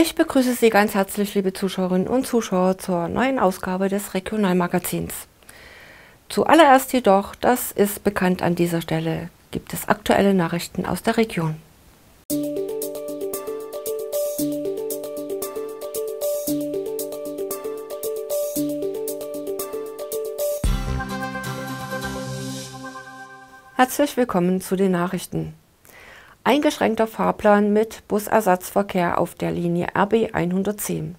Ich begrüße Sie ganz herzlich, liebe Zuschauerinnen und Zuschauer, zur neuen Ausgabe des Regionalmagazins. Zuallererst jedoch, das ist bekannt an dieser Stelle, gibt es aktuelle Nachrichten aus der Region. Herzlich willkommen zu den Nachrichten. Eingeschränkter Fahrplan mit Busersatzverkehr auf der Linie RB 110.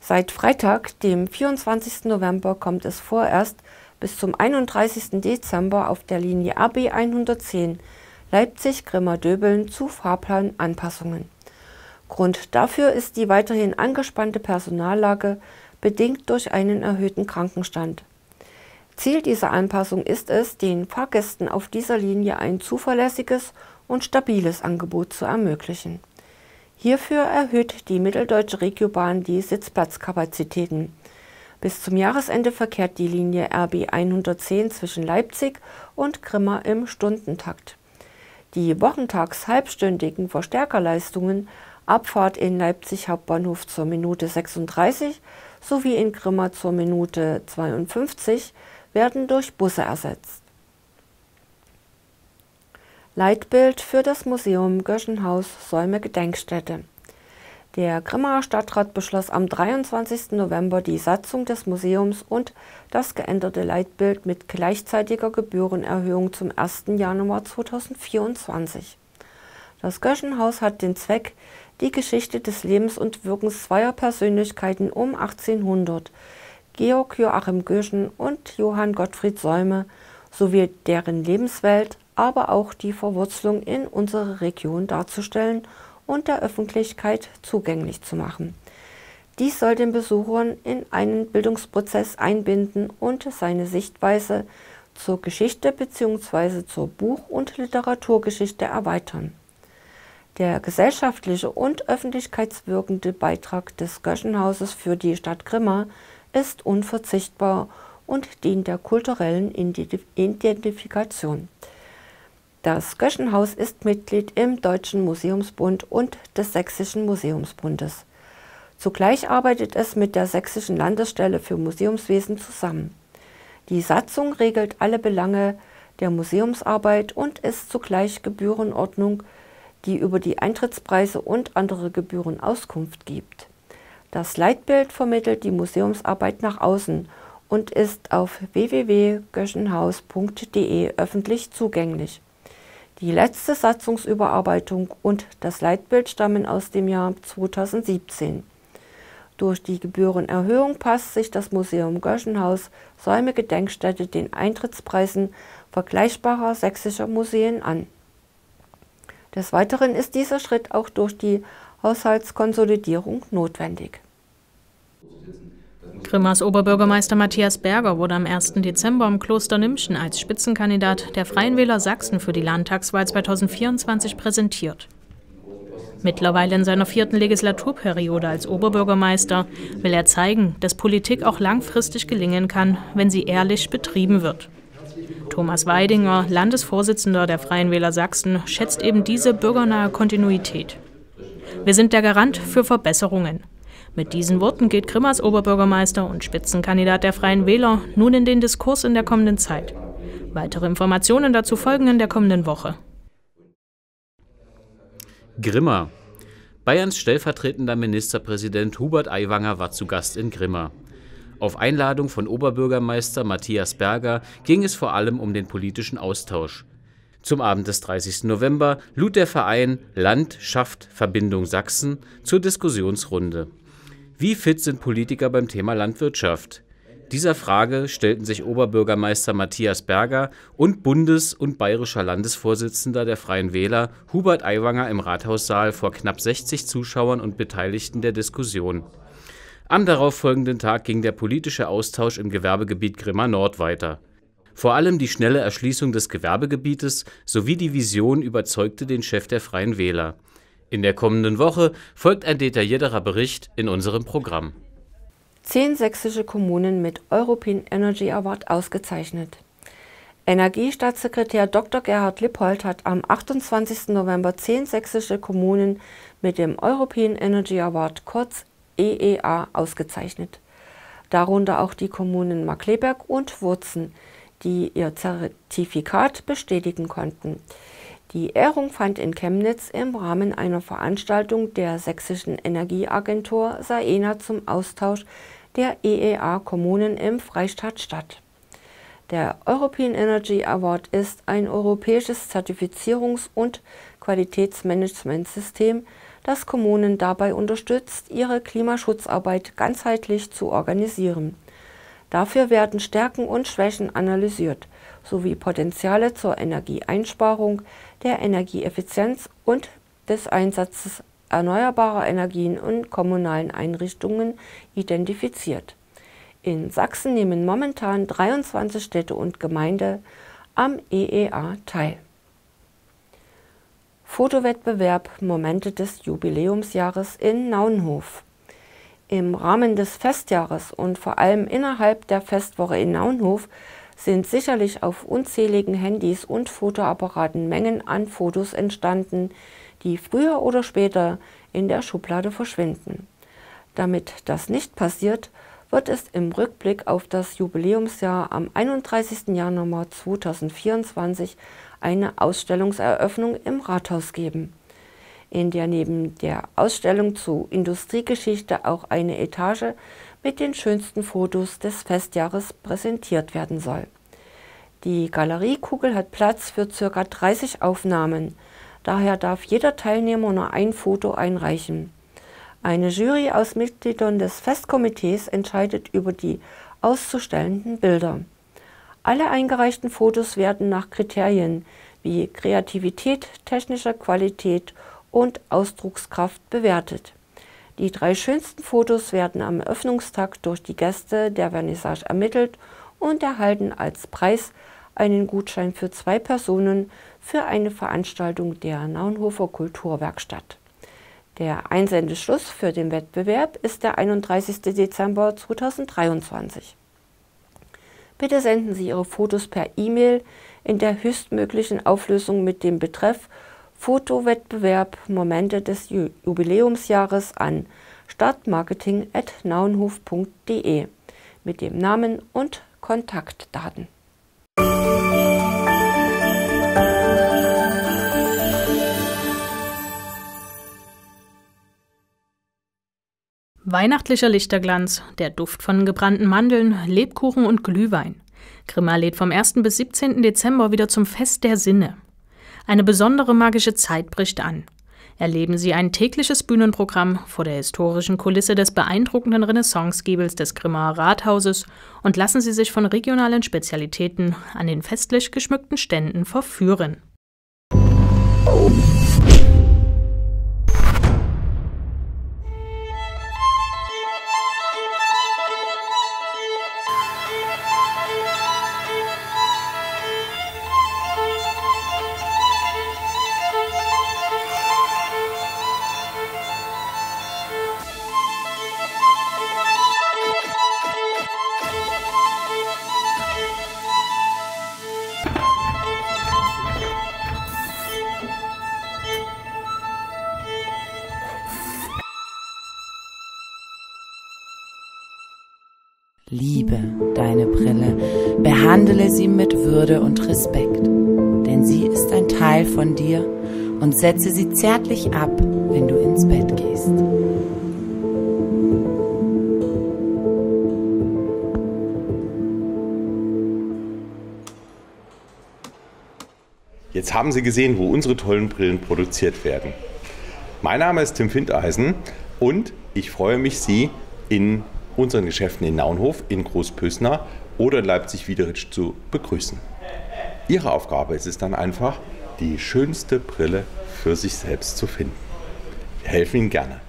Seit Freitag, dem 24. November, kommt es vorerst bis zum 31. Dezember auf der Linie RB 110 Leipzig-Grimma-Döbeln zu Fahrplananpassungen. Grund dafür ist die weiterhin angespannte Personallage, bedingt durch einen erhöhten Krankenstand. Ziel dieser Anpassung ist es, den Fahrgästen auf dieser Linie ein zuverlässiges und stabiles Angebot zu ermöglichen. Hierfür erhöht die Mitteldeutsche Regiobahn die Sitzplatzkapazitäten. Bis zum Jahresende verkehrt die Linie RB 110 zwischen Leipzig und Grimma im Stundentakt. Die wochentags halbstündigen Verstärkerleistungen Abfahrt in Leipzig Hauptbahnhof zur Minute 36 sowie in Grimma zur Minute 52 werden durch Busse ersetzt. Leitbild für das Museum Göschenhaus-Säume-Gedenkstätte. Der Grimmaer Stadtrat beschloss am 23. November die Satzung des Museums und das geänderte Leitbild mit gleichzeitiger Gebührenerhöhung zum 1. Januar 2024. Das Göschenhaus hat den Zweck, die Geschichte des Lebens und Wirkens zweier Persönlichkeiten um 1800, Georg Joachim Göschen und Johann Gottfried Säume, sowie deren Lebenswelt, aber auch die Verwurzelung in unsere Region darzustellen und der Öffentlichkeit zugänglich zu machen. Dies soll den Besuchern in einen Bildungsprozess einbinden und seine Sichtweise zur Geschichte bzw. zur Buch- und Literaturgeschichte erweitern. Der gesellschaftliche und öffentlichkeitswirkende Beitrag des Göschenhauses für die Stadt Grimma ist unverzichtbar und dient der kulturellen Identifikation. Das Göschenhaus ist Mitglied im Deutschen Museumsbund und des Sächsischen Museumsbundes. Zugleich arbeitet es mit der Sächsischen Landesstelle für Museumswesen zusammen. Die Satzung regelt alle Belange der Museumsarbeit und ist zugleich Gebührenordnung, die über die Eintrittspreise und andere Gebühren Auskunft gibt. Das Leitbild vermittelt die Museumsarbeit nach außen und ist auf www.göschenhaus.de öffentlich zugänglich. Die letzte Satzungsüberarbeitung und das Leitbild stammen aus dem Jahr 2017. Durch die Gebührenerhöhung passt sich das Museum Göschenhaus-Säume-Gedenkstätte den Eintrittspreisen vergleichbarer sächsischer Museen an. Des Weiteren ist dieser Schritt auch durch die Haushaltskonsolidierung notwendig. Grimmas Oberbürgermeister Matthias Berger wurde am 1. Dezember im Kloster Nimpchen als Spitzenkandidat der Freien Wähler Sachsen für die Landtagswahl 2024 präsentiert. Mittlerweile in seiner 4. Legislaturperiode als Oberbürgermeister will er zeigen, dass Politik auch langfristig gelingen kann, wenn sie ehrlich betrieben wird. Thomas Weidinger, Landesvorsitzender der Freien Wähler Sachsen, schätzt eben diese bürgernahe Kontinuität. Wir sind der Garant für Verbesserungen. Mit diesen Worten geht Grimmas Oberbürgermeister und Spitzenkandidat der Freien Wähler nun in den Diskurs in der kommenden Zeit. Weitere Informationen dazu folgen in der kommenden Woche. Grimma. Bayerns stellvertretender Ministerpräsident Hubert Aiwanger war zu Gast in Grimma. Auf Einladung von Oberbürgermeister Matthias Berger ging es vor allem um den politischen Austausch. Zum Abend des 30. November lud der Verein Land schafft Verbindung Sachsen zur Diskussionsrunde. Wie fit sind Politiker beim Thema Landwirtschaft? Dieser Frage stellten sich Oberbürgermeister Matthias Berger und Bundes- und bayerischer Landesvorsitzender der Freien Wähler Hubert Aiwanger im Rathaussaal vor knapp 60 Zuschauern und Beteiligten der Diskussion. Am darauffolgenden Tag ging der politische Austausch im Gewerbegebiet Grimma Nord weiter. Vor allem die schnelle Erschließung des Gewerbegebietes sowie die Vision überzeugte den Chef der Freien Wähler. In der kommenden Woche folgt ein detaillierterer Bericht in unserem Programm. 10 sächsische Kommunen mit European Energy Award ausgezeichnet. Energiestaatssekretär Dr. Gerhard Lippold hat am 28. November 10 sächsische Kommunen mit dem European Energy Award, kurz EEA, ausgezeichnet. Darunter auch die Kommunen Markleberg und Wurzen, die ihr Zertifikat bestätigen konnten. Die Ehrung fand in Chemnitz im Rahmen einer Veranstaltung der Sächsischen Energieagentur SAENA zum Austausch der EEA-Kommunen im Freistaat statt. Der European Energy Award ist ein europäisches Zertifizierungs- und Qualitätsmanagementsystem, das Kommunen dabei unterstützt, ihre Klimaschutzarbeit ganzheitlich zu organisieren. Dafür werden Stärken und Schwächen analysiert, sowie Potenziale zur Energieeinsparung, der Energieeffizienz und des Einsatzes erneuerbarer Energien in kommunalen Einrichtungen identifiziert. In Sachsen nehmen momentan 23 Städte und Gemeinden am EEA teil. Fotowettbewerb Momente des Jubiläumsjahres in Naunhof. Im Rahmen des Festjahres und vor allem innerhalb der Festwoche in Naunhof sind sicherlich auf unzähligen Handys und Fotoapparaten Mengen an Fotos entstanden, die früher oder später in der Schublade verschwinden. Damit das nicht passiert, wird es im Rückblick auf das Jubiläumsjahr am 31. Januar 2024 eine Ausstellungseröffnung im Rathaus geben, in der neben der Ausstellung zu Industriegeschichte auch eine Etage mit den schönsten Fotos des Festjahres präsentiert werden soll. Die Galeriekugel hat Platz für ca. 30 Aufnahmen, daher darf jeder Teilnehmer nur ein Foto einreichen. Eine Jury aus Mitgliedern des Festkomitees entscheidet über die auszustellenden Bilder. Alle eingereichten Fotos werden nach Kriterien wie Kreativität, technischer Qualität und Ausdruckskraft bewertet. Die 3 schönsten Fotos werden am Eröffnungstag durch die Gäste der Vernissage ermittelt und erhalten als Preis einen Gutschein für 2 Personen für eine Veranstaltung der Naunhofer Kulturwerkstatt. Der Einsendeschluss für den Wettbewerb ist der 31. Dezember 2023. Bitte senden Sie Ihre Fotos per E-Mail in der höchstmöglichen Auflösung mit dem Betreff Fotowettbewerb Momente des Jubiläumsjahres an stadtmarketing@naunhof.de mit dem Namen und Kontaktdaten. Weihnachtlicher Lichterglanz, der Duft von gebrannten Mandeln, Lebkuchen und Glühwein. Grimma lädt vom 1. bis 17. Dezember wieder zum Fest der Sinne. Eine besondere magische Zeit bricht an. Erleben Sie ein tägliches Bühnenprogramm vor der historischen Kulisse des beeindruckenden Renaissancegiebels des Grimmaer Rathauses und lassen Sie sich von regionalen Spezialitäten an den festlich geschmückten Ständen verführen. Liebe deine Brille, behandle sie mit Würde und Respekt, denn sie ist ein Teil von dir und setze sie zärtlich ab, wenn du ins Bett gehst. Jetzt haben Sie gesehen, wo unsere tollen Brillen produziert werden. Mein Name ist Tim Findeisen und ich freue mich, Sie in unseren Geschäften in Naunhof, in Großpößner oder in Leipzig-Wiederitsch zu begrüßen. Ihre Aufgabe ist es dann einfach, die schönste Brille für sich selbst zu finden. Wir helfen Ihnen gerne.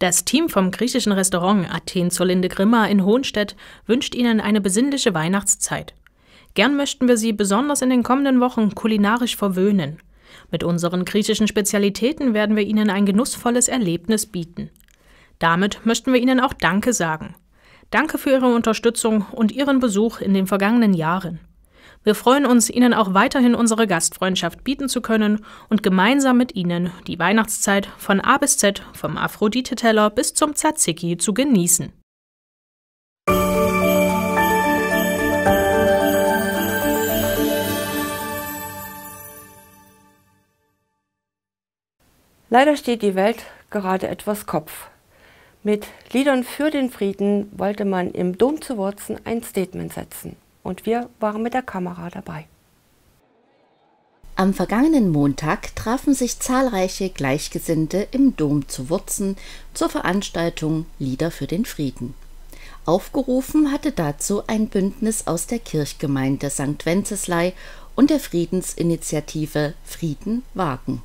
Das Team vom griechischen Restaurant Athen zur Linde Grimma in Hohnstedt wünscht Ihnen eine besinnliche Weihnachtszeit. Gern möchten wir Sie besonders in den kommenden Wochen kulinarisch verwöhnen. Mit unseren griechischen Spezialitäten werden wir Ihnen ein genussvolles Erlebnis bieten. Damit möchten wir Ihnen auch Danke sagen. Danke für Ihre Unterstützung und Ihren Besuch in den vergangenen Jahren. Wir freuen uns, Ihnen auch weiterhin unsere Gastfreundschaft bieten zu können und gemeinsam mit Ihnen die Weihnachtszeit von A bis Z, vom Aphrodite-Teller bis zum Tzatziki zu genießen. Leider steht die Welt gerade etwas Kopf. Mit Liedern für den Frieden wollte man im Dom zu Wurzen ein Statement setzen. Und wir waren mit der Kamera dabei. Am vergangenen Montag trafen sich zahlreiche Gleichgesinnte im Dom zu Wurzen zur Veranstaltung Lieder für den Frieden. Aufgerufen hatte dazu ein Bündnis aus der Kirchgemeinde St. Wenceslei und der Friedensinitiative Frieden wagen.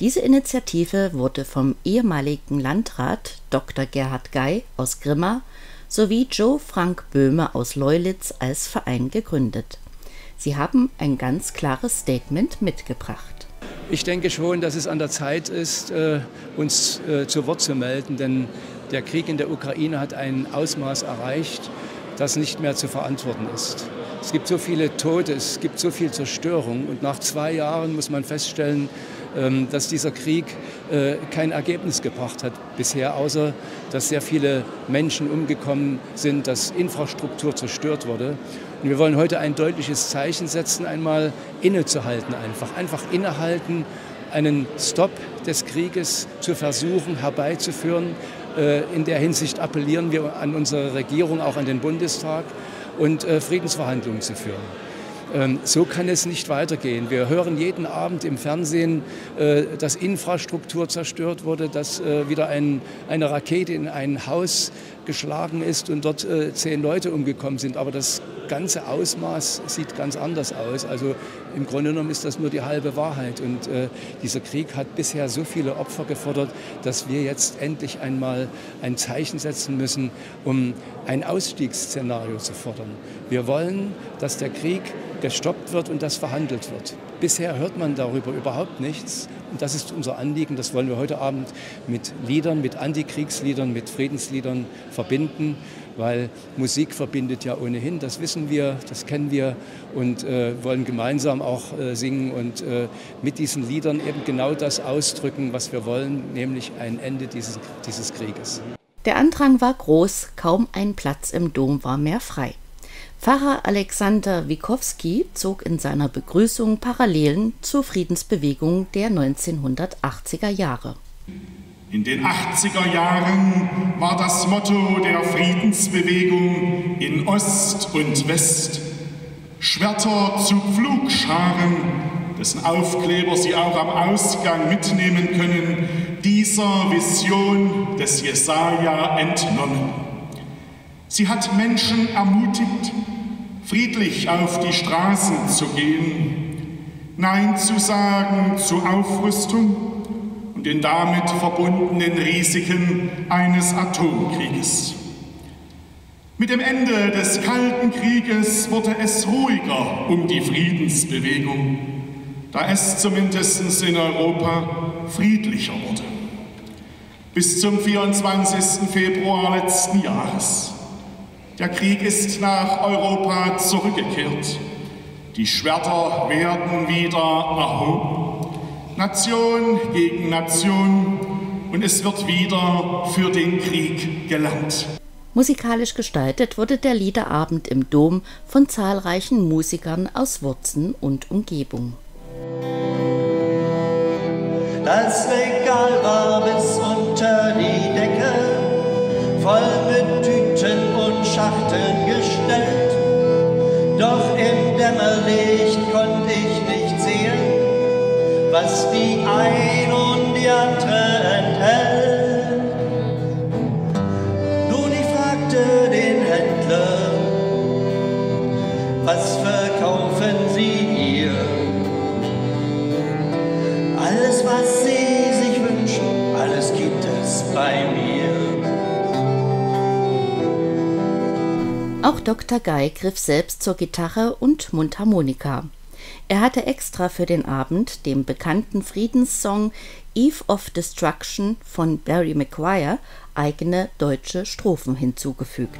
Diese Initiative wurde vom ehemaligen Landrat Dr. Gerhard Gey aus Grimma sowie Joe Frank Böhme aus Leulitz als Verein gegründet. Sie haben ein ganz klares Statement mitgebracht. Ich denke schon, dass es an der Zeit ist, uns zur Wort zu melden, denn der Krieg in der Ukraine hat ein Ausmaß erreicht, das nicht mehr zu verantworten ist. Es gibt so viele Tote, es gibt so viel Zerstörung und nach 2 Jahren muss man feststellen, dass dieser Krieg kein Ergebnis gebracht hat bisher, außer dass sehr viele Menschen umgekommen sind, dass Infrastruktur zerstört wurde. Und wir wollen heute ein deutliches Zeichen setzen, einmal innezuhalten, einfach innehalten, einen Stopp des Krieges zu versuchen, herbeizuführen. In der Hinsicht appellieren wir an unsere Regierung, auch an den Bundestag und Friedensverhandlungen zu führen. So kann es nicht weitergehen. Wir hören jeden Abend im Fernsehen, dass Infrastruktur zerstört wurde, dass wieder eine Rakete in ein Haus geschlagen ist und dort 10 Leute umgekommen sind. Aber das ganze Ausmaß sieht ganz anders aus. Also im Grunde genommen ist das nur die halbe Wahrheit. Und dieser Krieg hat bisher so viele Opfer gefordert, dass wir jetzt endlich einmal ein Zeichen setzen müssen, um ein Ausstiegsszenario zu fordern. Wir wollen, dass der Krieg gestoppt wird und dass verhandelt wird. Bisher hört man darüber überhaupt nichts. Und das ist unser Anliegen. Das wollen wir heute Abend mit Liedern, mit Antikriegsliedern, mit Friedensliedern verbinden. Weil Musik verbindet ja ohnehin, das wissen wir, das kennen wir und wollen gemeinsam auch singen und mit diesen Liedern eben genau das ausdrücken, was wir wollen, nämlich ein Ende dieses Krieges. Der Andrang war groß, kaum ein Platz im Dom war mehr frei. Pfarrer Alexander Wikowski zog in seiner Begrüßung Parallelen zur Friedensbewegung der 1980er Jahre. In den 80er Jahren war das Motto der Friedensbewegung in Ost und West: Schwerter zu Pflugscharen, dessen Aufkleber Sie auch am Ausgang mitnehmen können, dieser Vision des Jesaja entnommen. Sie hat Menschen ermutigt, friedlich auf die Straßen zu gehen, Nein zu sagen zu Aufrüstung und den damit verbundenen Risiken eines Atomkrieges. Mit dem Ende des Kalten Krieges wurde es ruhiger um die Friedensbewegung, da es zumindest in Europa friedlicher wurde. Bis zum 24. Februar letzten Jahres. Der Krieg ist nach Europa zurückgekehrt. Die Schwerter werden wieder erhoben. Nation gegen Nation. Und es wird wieder für den Krieg gelangt. Musikalisch gestaltet wurde der Liederabend im Dom von zahlreichen Musikern aus Wurzen und Umgebung. Das Regal war bis unter die Decke, voll mit Tüten und Schachteln gestellt, doch im Dämmerlicht konnte ich nicht sehen, was die ein und die andere enthält. Nun, ich fragte den Händler, was verkaufen Sie hier? Alles, was Sie sich wünschen, alles gibt es bei mir. Auch Dr. Gey griff selbst zur Gitarre und Mundharmonika. Er hatte extra für den Abend dem bekannten Friedenssong Eve of Destruction von Barry Maguire eigene deutsche Strophen hinzugefügt.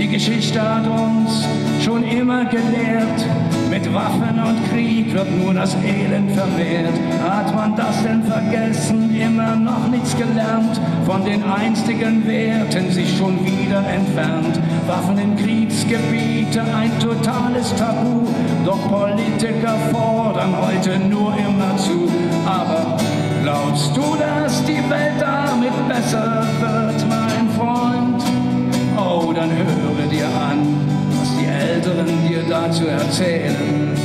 Die Geschichte hat uns schon immer gelehrt, mit Waffen und Krieg wird nur das Elend vermehrt. Hat man das denn vergessen, immer noch nichts gelernt, von den einstigen Werten sich schon wieder entfernt. Waffen in Kriegsgebiete, ein totales Tabu, doch Politiker fordern heute nur immer zu. Aber glaubst du, dass die Welt damit besser wird, mein Freund? Oh, dann höre dir an, was die Älteren dir dazu erzählen.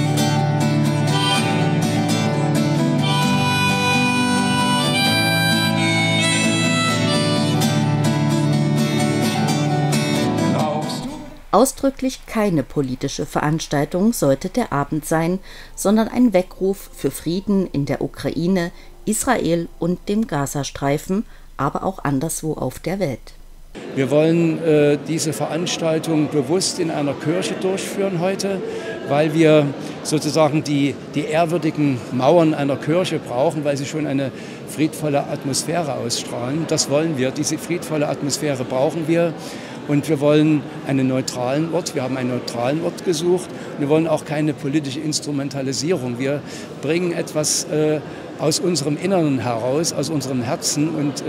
Ausdrücklich keine politische Veranstaltung sollte der Abend sein, sondern ein Weckruf für Frieden in der Ukraine, Israel und dem Gazastreifen, aber auch anderswo auf der Welt. Wir wollen diese Veranstaltung bewusst in einer Kirche durchführen heute, weil wir sozusagen die ehrwürdigen Mauern einer Kirche brauchen, weil sie schon eine friedvolle Atmosphäre ausstrahlen. Das wollen wir, diese friedvolle Atmosphäre brauchen wir. Und wir wollen einen neutralen Ort, wir haben einen neutralen Ort gesucht. Wir wollen auch keine politische Instrumentalisierung. Wir bringen etwas aus unserem Inneren heraus, aus unserem Herzen und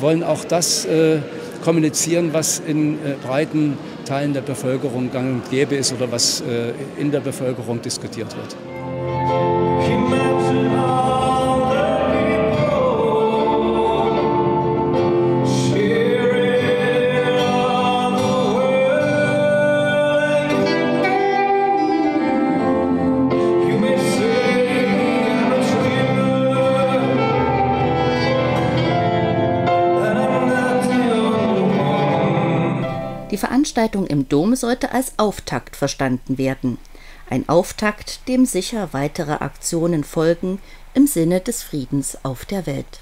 wollen auch das kommunizieren, was in breiten Teilen der Bevölkerung gang und gäbe ist oder was in der Bevölkerung diskutiert wird. Die Veranstaltung im Dom sollte als Auftakt verstanden werden. Ein Auftakt, dem sicher weitere Aktionen folgen im Sinne des Friedens auf der Welt.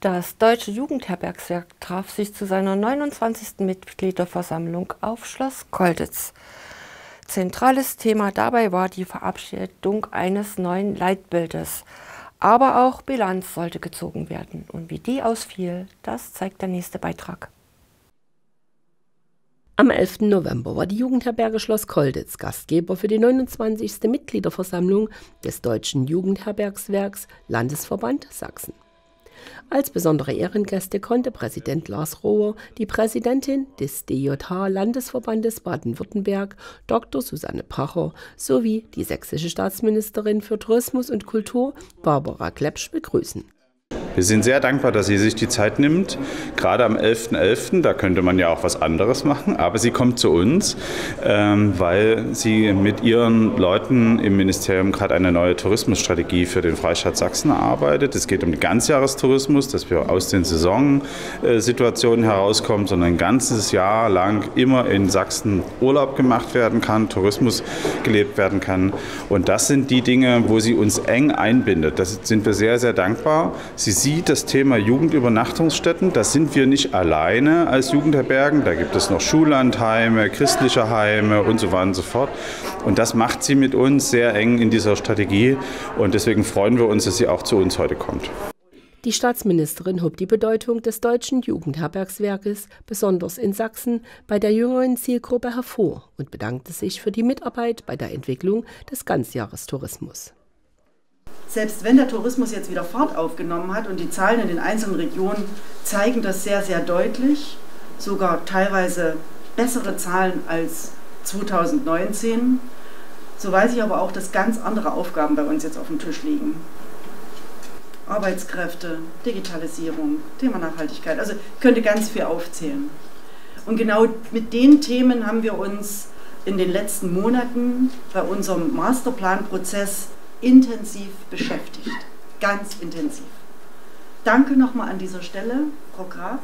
Das Deutsche Jugendherbergswerk traf sich zu seiner 29. Mitgliederversammlung auf Schloss Colditz. Zentrales Thema dabei war die Verabschiedung eines neuen Leitbildes. Aber auch Bilanz sollte gezogen werden. Und wie die ausfiel, das zeigt der nächste Beitrag. Am 11. November war die Jugendherberge Schloss Colditz Gastgeber für die 29. Mitgliederversammlung des Deutschen Jugendherbergswerks Landesverband Sachsen. Als besondere Ehrengäste konnte Präsident Lars Rohr die Präsidentin des DJH-Landesverbandes Baden-Württemberg, Dr. Susanne Pacher, sowie die sächsische Staatsministerin für Tourismus und Kultur, Barbara Klepsch, begrüßen. Wir sind sehr dankbar, dass sie sich die Zeit nimmt, gerade am 11.11., da könnte man ja auch was anderes machen, aber sie kommt zu uns, weil sie mit ihren Leuten im Ministerium gerade eine neue Tourismusstrategie für den Freistaat Sachsen erarbeitet. Es geht um den Ganzjahrestourismus, dass wir aus den Saisonsituationen herauskommen, sondern ein ganzes Jahr lang immer in Sachsen Urlaub gemacht werden kann, Tourismus gelebt werden kann. Und das sind die Dinge, wo sie uns eng einbindet. Da sind wir sehr, sehr dankbar. Sie sieht das Thema Jugendübernachtungsstätten, da sind wir nicht alleine als Jugendherbergen, da gibt es noch Schullandheime, christliche Heime und so weiter und so fort. Und das macht sie mit uns sehr eng in dieser Strategie und deswegen freuen wir uns, dass sie auch zu uns heute kommt. Die Staatsministerin hob die Bedeutung des Deutschen Jugendherbergswerkes, besonders in Sachsen, bei der jüngeren Zielgruppe hervor und bedankte sich für die Mitarbeit bei der Entwicklung des Ganzjahrestourismus. Selbst wenn der Tourismus jetzt wieder Fahrt aufgenommen hat und die Zahlen in den einzelnen Regionen zeigen das sehr, sehr deutlich, sogar teilweise bessere Zahlen als 2019, so weiß ich aber auch, dass ganz andere Aufgaben bei uns jetzt auf dem Tisch liegen. Arbeitskräfte, Digitalisierung, Thema Nachhaltigkeit, also ich könnte ganz viel aufzählen. Und genau mit den Themen haben wir uns in den letzten Monaten bei unserem Masterplanprozess intensiv beschäftigt, ganz intensiv. Danke nochmal an dieser Stelle, Frau Graf.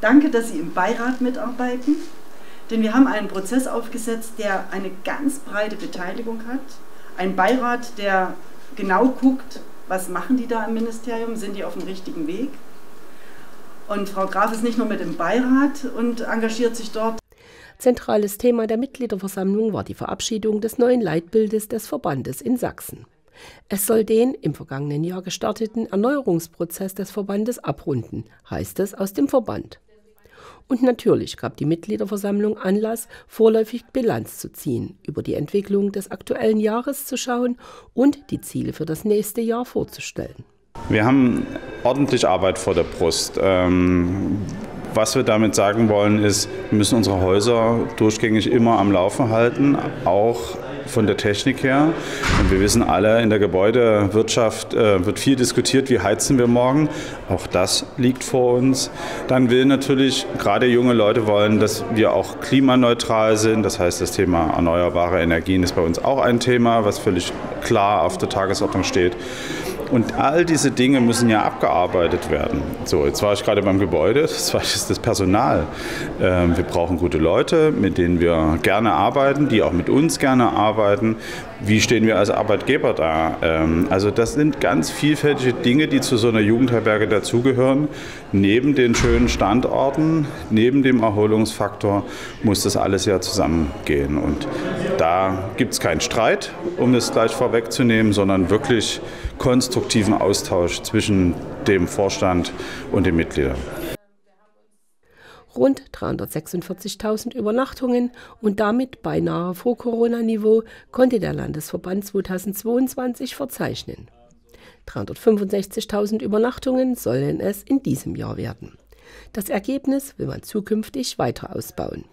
Danke, dass Sie im Beirat mitarbeiten, denn wir haben einen Prozess aufgesetzt, der eine ganz breite Beteiligung hat. Ein Beirat, der genau guckt, was machen die da im Ministerium, sind die auf dem richtigen Weg? Und Frau Graf ist nicht nur mit im Beirat und engagiert sich dort. Zentrales Thema der Mitgliederversammlung war die Verabschiedung des neuen Leitbildes des Verbandes in Sachsen. Es soll den im vergangenen Jahr gestarteten Erneuerungsprozess des Verbandes abrunden, heißt es aus dem Verband. Und natürlich gab die Mitgliederversammlung Anlass, vorläufig Bilanz zu ziehen, über die Entwicklung des aktuellen Jahres zu schauen und die Ziele für das nächste Jahr vorzustellen. Wir haben ordentlich Arbeit vor der Brust. Was wir damit sagen wollen, ist, wir müssen unsere Häuser durchgängig immer am Laufen halten, auch von der Technik her. Und wir wissen alle, in der Gebäudewirtschaft wird viel diskutiert, wie heizen wir morgen. Auch das liegt vor uns. Dann will natürlich, gerade junge Leute wollen, dass wir auch klimaneutral sind. Das heißt, das Thema erneuerbare Energien ist bei uns auch ein Thema, was völlig klar auf der Tagesordnung steht. Und all diese Dinge müssen ja abgearbeitet werden. So, jetzt war ich gerade beim Gebäude, das war jetzt das Personal. Wir brauchen gute Leute, mit denen wir gerne arbeiten, die auch mit uns gerne arbeiten. Wie stehen wir als Arbeitgeber da? Also das sind ganz vielfältige Dinge, die zu so einer Jugendherberge dazugehören. Neben den schönen Standorten, neben dem Erholungsfaktor muss das alles ja zusammengehen. Und da gibt es keinen Streit, um das gleich vorwegzunehmen, sondern wirklich konstruktiven Austausch zwischen dem Vorstand und den Mitgliedern. Rund 346.000 Übernachtungen und damit beinahe Vor-Corona-Niveau konnte der Landesverband 2022 verzeichnen. 365.000 Übernachtungen sollen es in diesem Jahr werden. Das Ergebnis will man zukünftig weiter ausbauen.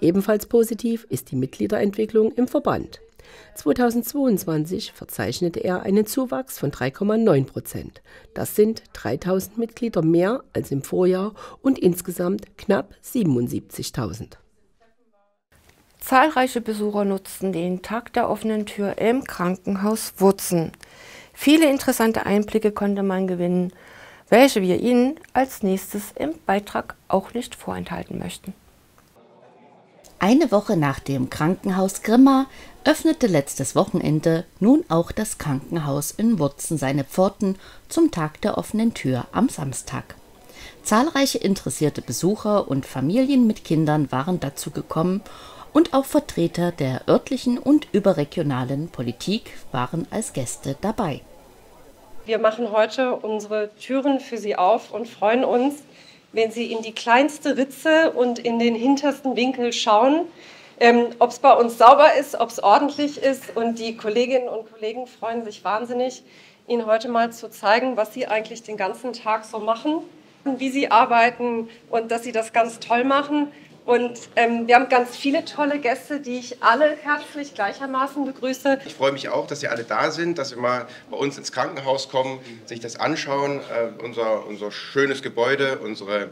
Ebenfalls positiv ist die Mitgliederentwicklung im Verband. 2022 verzeichnete er einen Zuwachs von 3,9%. Das sind 3.000 Mitglieder mehr als im Vorjahr und insgesamt knapp 77.000. Zahlreiche Besucher nutzten den Tag der offenen Tür im Krankenhaus Wurzen. Viele interessante Einblicke konnte man gewinnen, welche wir Ihnen als nächstes im Beitrag auch nicht vorenthalten möchten. Eine Woche nach dem Krankenhaus Grimma öffnete letztes Wochenende nun auch das Krankenhaus in Wurzen seine Pforten zum Tag der offenen Tür am Samstag. Zahlreiche interessierte Besucher und Familien mit Kindern waren dazu gekommen und auch Vertreter der örtlichen und überregionalen Politik waren als Gäste dabei. Wir machen heute unsere Türen für Sie auf und freuen uns, wenn Sie in die kleinste Ritze und in den hintersten Winkel schauen, ob es bei uns sauber ist, ob es ordentlich ist. Und die Kolleginnen und Kollegen freuen sich wahnsinnig, Ihnen heute mal zu zeigen, was Sie eigentlich den ganzen Tag so machen, wie Sie arbeiten und dass Sie das ganz toll machen. Und wir haben ganz viele tolle Gäste, die ich alle herzlich gleichermaßen begrüße. Ich freue mich auch, dass Sie alle da sind, dass Sie mal bei uns ins Krankenhaus kommen, sich das anschauen, unser schönes Gebäude, unsere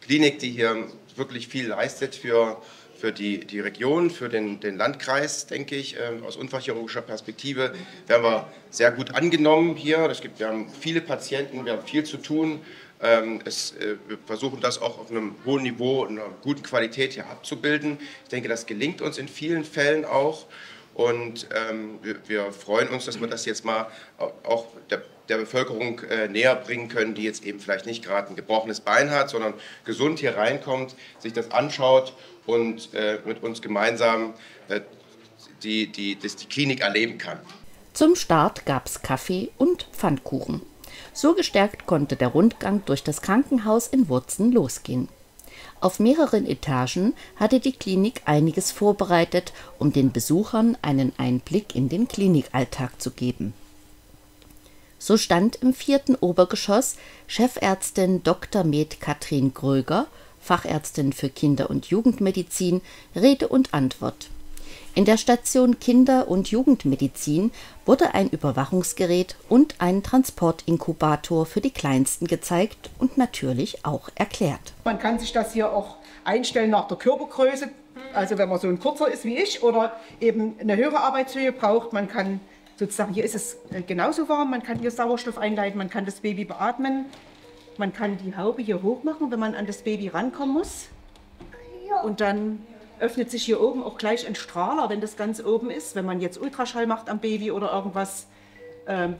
Klinik, die hier wirklich viel leistet für die Region, für den Landkreis, denke ich. Aus unfallchirurgischer Perspektive werden wir sehr gut angenommen hier. Wir haben viele Patienten, wir haben viel zu tun. Wir versuchen das auch auf einem hohen Niveau, einer guten Qualität hier abzubilden. Ich denke, das gelingt uns in vielen Fällen auch. Und wir freuen uns, dass wir das jetzt mal auch der Bevölkerung näher bringen können, die jetzt eben vielleicht nicht gerade ein gebrochenes Bein hat, sondern gesund hier reinkommt, sich das anschaut und mit uns gemeinsam die Klinik erleben kann. Zum Start gab es Kaffee und Pfannkuchen. So gestärkt konnte der Rundgang durch das Krankenhaus in Wurzen losgehen. Auf mehreren Etagen hatte die Klinik einiges vorbereitet, um den Besuchern einen Einblick in den Klinikalltag zu geben. So stand im 4. Obergeschoss Chefärztin Dr. Med. Katrin Gröger, Fachärztin für Kinder- und Jugendmedizin, Rede und Antwort. In der Station Kinder- und Jugendmedizin wurde ein Überwachungsgerät und ein Transportinkubator für die Kleinsten gezeigt und natürlich auch erklärt. Man kann sich das hier auch einstellen nach der Körpergröße, also wenn man so ein kurzer ist wie ich oder eben eine höhere Arbeitshöhe braucht, man kann sozusagen, hier ist es genauso warm, man kann hier Sauerstoff einleiten, man kann das Baby beatmen, man kann die Haube hier hoch machen, wenn man an das Baby rankommen muss und dann öffnet sich hier oben auch gleich ein Strahler, wenn das ganz oben ist. Wenn man jetzt Ultraschall macht am Baby oder irgendwas,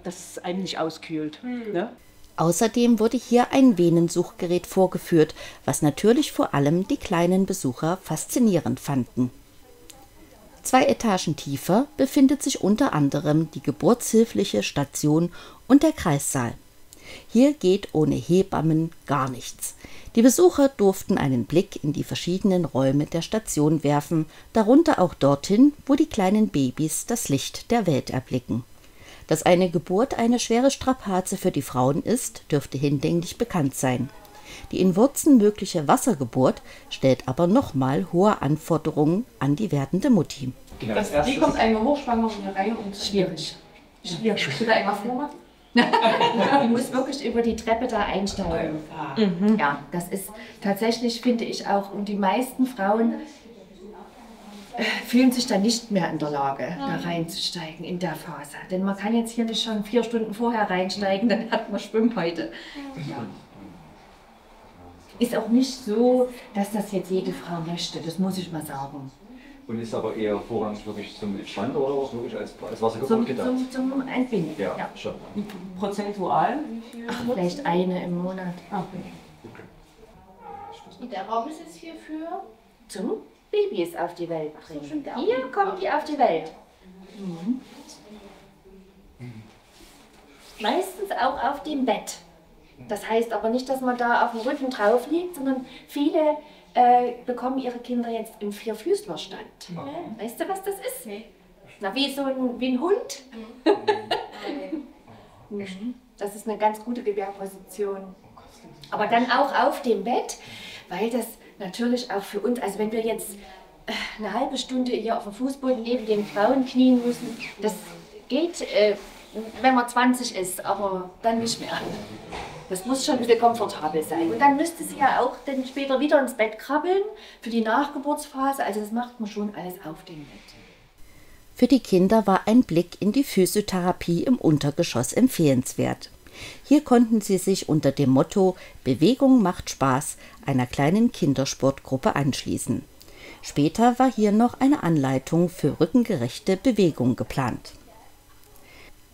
dass es einen nicht auskühlt. Ne? Außerdem wurde hier ein Venensuchgerät vorgeführt, was natürlich vor allem die kleinen Besucher faszinierend fanden. Zwei Etagen tiefer befindet sich unter anderem die geburtshilfliche Station und der Kreissaal. Hier geht ohne Hebammen gar nichts. Die Besucher durften einen Blick in die verschiedenen Räume der Station werfen, darunter auch dorthin, wo die kleinen Babys das Licht der Welt erblicken. Dass eine Geburt eine schwere Strapaze für die Frauen ist, dürfte hinlänglich bekannt sein. Die in Wurzen mögliche Wassergeburt stellt aber nochmal hohe Anforderungen an die werdende Mutti. Wie kommt eine Hochschwangere hier rein und schwierig. Schwierig. Willst du da einmal vormachen? Du musst wirklich über die Treppe da einsteigen. Mhm. Ja, das ist tatsächlich, finde ich auch, und die meisten Frauen fühlen sich dann nicht mehr in der Lage, da reinzusteigen in der Phase. Denn man kann jetzt hier nicht schon 4 Stunden vorher reinsteigen, dann hat man Schwimmhäute. Ja. Ist auch nicht so, dass das jetzt jede Frau möchte, das muss ich mal sagen. Und ist aber eher vorrangig wirklich zum Schwanger oder was, wirklich als Wassergeburt gedacht? Zum Entbinden. Ja, ja, schon. Prozentual? Ach, vielleicht eine im Monat. Okay. Und der Raum ist jetzt hier für zum Babys auf die Welt bringen. Ach, so hier kommt die auf die Welt. Mhm. Meistens auch auf dem Bett. Das heißt aber nicht, dass man da auf dem Rücken drauf liegt, sondern viele bekommen ihre Kinder jetzt im Vierfüßlerstand. Okay. Weißt du, was das ist? Nee. Na, wie ein Hund. Mhm. Das ist eine ganz gute Gewehrposition. Aber dann auch auf dem Bett, weil das natürlich auch für uns, also wenn wir jetzt eine halbe Stunde hier auf dem Fußboden neben den Frauen knien müssen, das geht, wenn man 20 ist, aber dann nicht mehr. Das muss schon ein bisschen komfortabel sein. Und dann müsste sie ja auch dann später wieder ins Bett krabbeln für die Nachgeburtsphase. Also das macht man schon alles auf dem Bett. Für die Kinder war ein Blick in die Physiotherapie im Untergeschoss empfehlenswert. Hier konnten sie sich unter dem Motto „Bewegung macht Spaß“ einer kleinen Kindersportgruppe anschließen. Später war hier noch eine Anleitung für rückengerechte Bewegung geplant.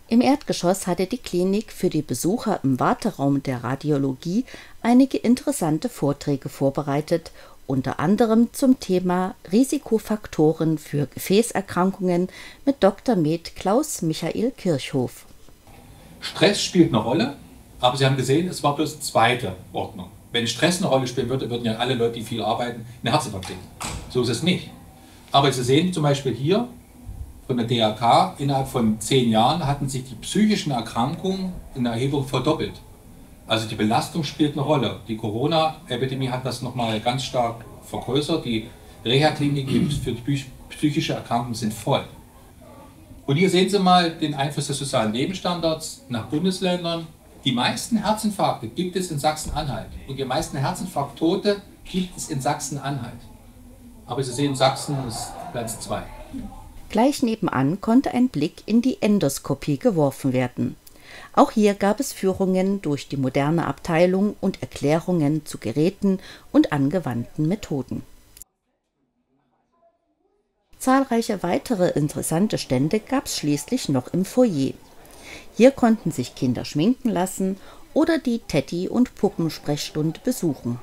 Im Erdgeschoss hatte die Klinik für die Besucher im Warteraum der Radiologie einige interessante Vorträge vorbereitet, unter anderem zum Thema Risikofaktoren für Gefäßerkrankungen mit Dr. Med. Klaus Michael Kirchhoff. Stress spielt eine Rolle, aber Sie haben gesehen, es war bloß zweite Ordnung. Wenn Stress eine Rolle spielen würde, würden ja alle Leute, die viel arbeiten, einen Herzinfarkt kriegen. So ist es nicht. Aber Sie sehen zum Beispiel hier, von der DAK, innerhalb von 10 Jahren hatten sich die psychischen Erkrankungen in der Erhebung verdoppelt. Also die Belastung spielt eine Rolle. Die Corona-Epidemie hat das nochmal ganz stark vergrößert. Die Reha-Kliniken für die psychische Erkrankungen sind voll. Und hier sehen Sie mal den Einfluss des sozialen Lebensstandards nach Bundesländern. Die meisten Herzinfarkte gibt es in Sachsen-Anhalt. Und die meisten Herzinfarkt-Tote gibt es in Sachsen-Anhalt. Aber Sie sehen, Sachsen ist Platz 2. Gleich nebenan konnte ein Blick in die Endoskopie geworfen werden. Auch hier gab es Führungen durch die moderne Abteilung und Erklärungen zu Geräten und angewandten Methoden. Zahlreiche weitere interessante Stände gab es schließlich noch im Foyer. Hier konnten sich Kinder schminken lassen oder die Teddy- und Puppensprechstunde besuchen.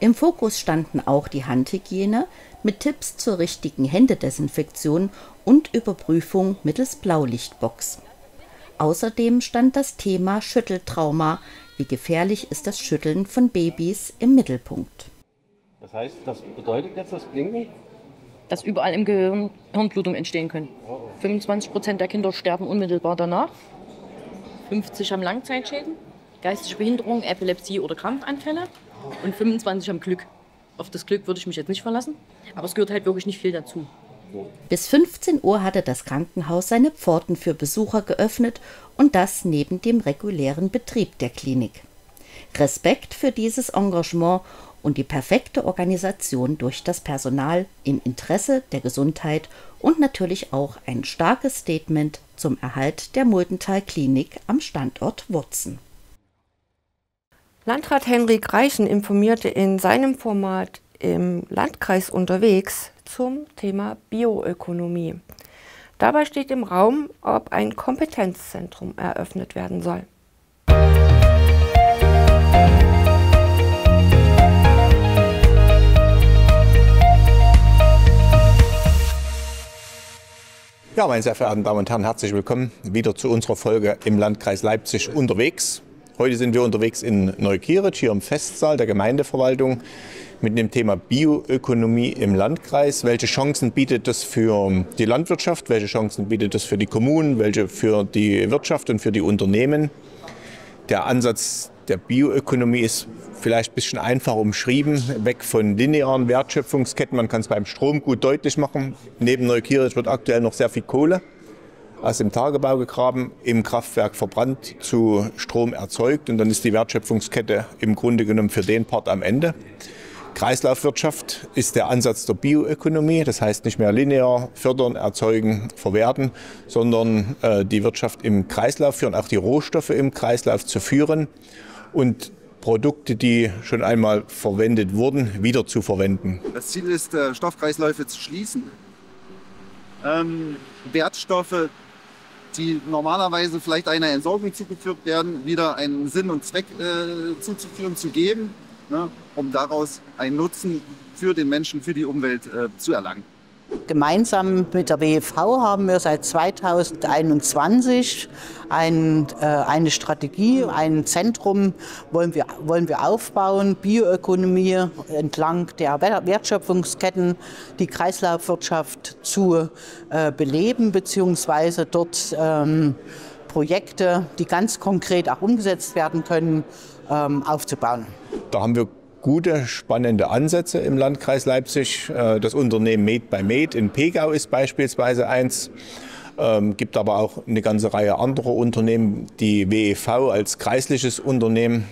Im Fokus standen auch die Handhygiene mit Tipps zur richtigen Händedesinfektion und Überprüfung mittels Blaulichtbox. Außerdem stand das Thema Schütteltrauma, wie gefährlich ist das Schütteln von Babys, im Mittelpunkt. Das heißt, das bedeutet jetzt das Blinken? Dass überall im Gehirn Hirnblutungen entstehen können. 25% der Kinder sterben unmittelbar danach, 50 haben Langzeitschäden, geistige Behinderungen, Epilepsie oder Krampfanfälle. Und 25 am Glück. Auf das Glück würde ich mich jetzt nicht verlassen, aber es gehört halt wirklich nicht viel dazu. Bis 15 Uhr hatte das Krankenhaus seine Pforten für Besucher geöffnet und das neben dem regulären Betrieb der Klinik. Respekt für dieses Engagement und die perfekte Organisation durch das Personal im Interesse der Gesundheit und natürlich auch ein starkes Statement zum Erhalt der Muldental-Klinik am Standort Wurzen. Landrat Henrik Reichen informierte in seinem Format im Landkreis unterwegs zum Thema Bioökonomie. Dabei steht im Raum, ob ein Kompetenzzentrum eröffnet werden soll. Ja, meine sehr verehrten Damen und Herren, herzlich willkommen wieder zu unserer Folge im Landkreis Leipzig unterwegs. Heute sind wir unterwegs in Neukirch, hier im Festsaal der Gemeindeverwaltung, mit dem Thema Bioökonomie im Landkreis. Welche Chancen bietet das für die Landwirtschaft? Welche Chancen bietet das für die Kommunen? Welche für die Wirtschaft und für die Unternehmen? Der Ansatz der Bioökonomie ist vielleicht ein bisschen einfach umschrieben, weg von linearen Wertschöpfungsketten. Man kann es beim Strom gut deutlich machen. Neben Neukirch wird aktuell noch sehr viel Kohle aus dem Tagebau gegraben, im Kraftwerk verbrannt, zu Strom erzeugt. Und dann ist die Wertschöpfungskette im Grunde genommen für den Part am Ende. Kreislaufwirtschaft ist der Ansatz der Bioökonomie, das heißt nicht mehr linear fördern, erzeugen, verwerten, sondern die Wirtschaft im Kreislauf führen, auch die Rohstoffe im Kreislauf zu führen und Produkte, die schon einmal verwendet wurden, wieder zu verwenden. Das Ziel ist, Stoffkreisläufe zu schließen, Wertstoffe, die normalerweise vielleicht einer Entsorgung zugeführt werden, wieder einen Sinn und Zweck zuzuführen, zu geben. Ne, um daraus einen Nutzen für den Menschen, für die Umwelt zu erlangen. Gemeinsam mit der WEV haben wir seit 2021 eine Strategie, ein Zentrum wollen wir aufbauen, Bioökonomie entlang der Wertschöpfungsketten, die Kreislaufwirtschaft zu beleben bzw. dort Projekte, die ganz konkret auch umgesetzt werden können, aufzubauen. Da haben wir gute, spannende Ansätze im Landkreis Leipzig. Das Unternehmen Med by Med in Pegau ist beispielsweise eins. Es gibt aber auch eine ganze Reihe anderer Unternehmen. Die WEV als kreisliches Unternehmen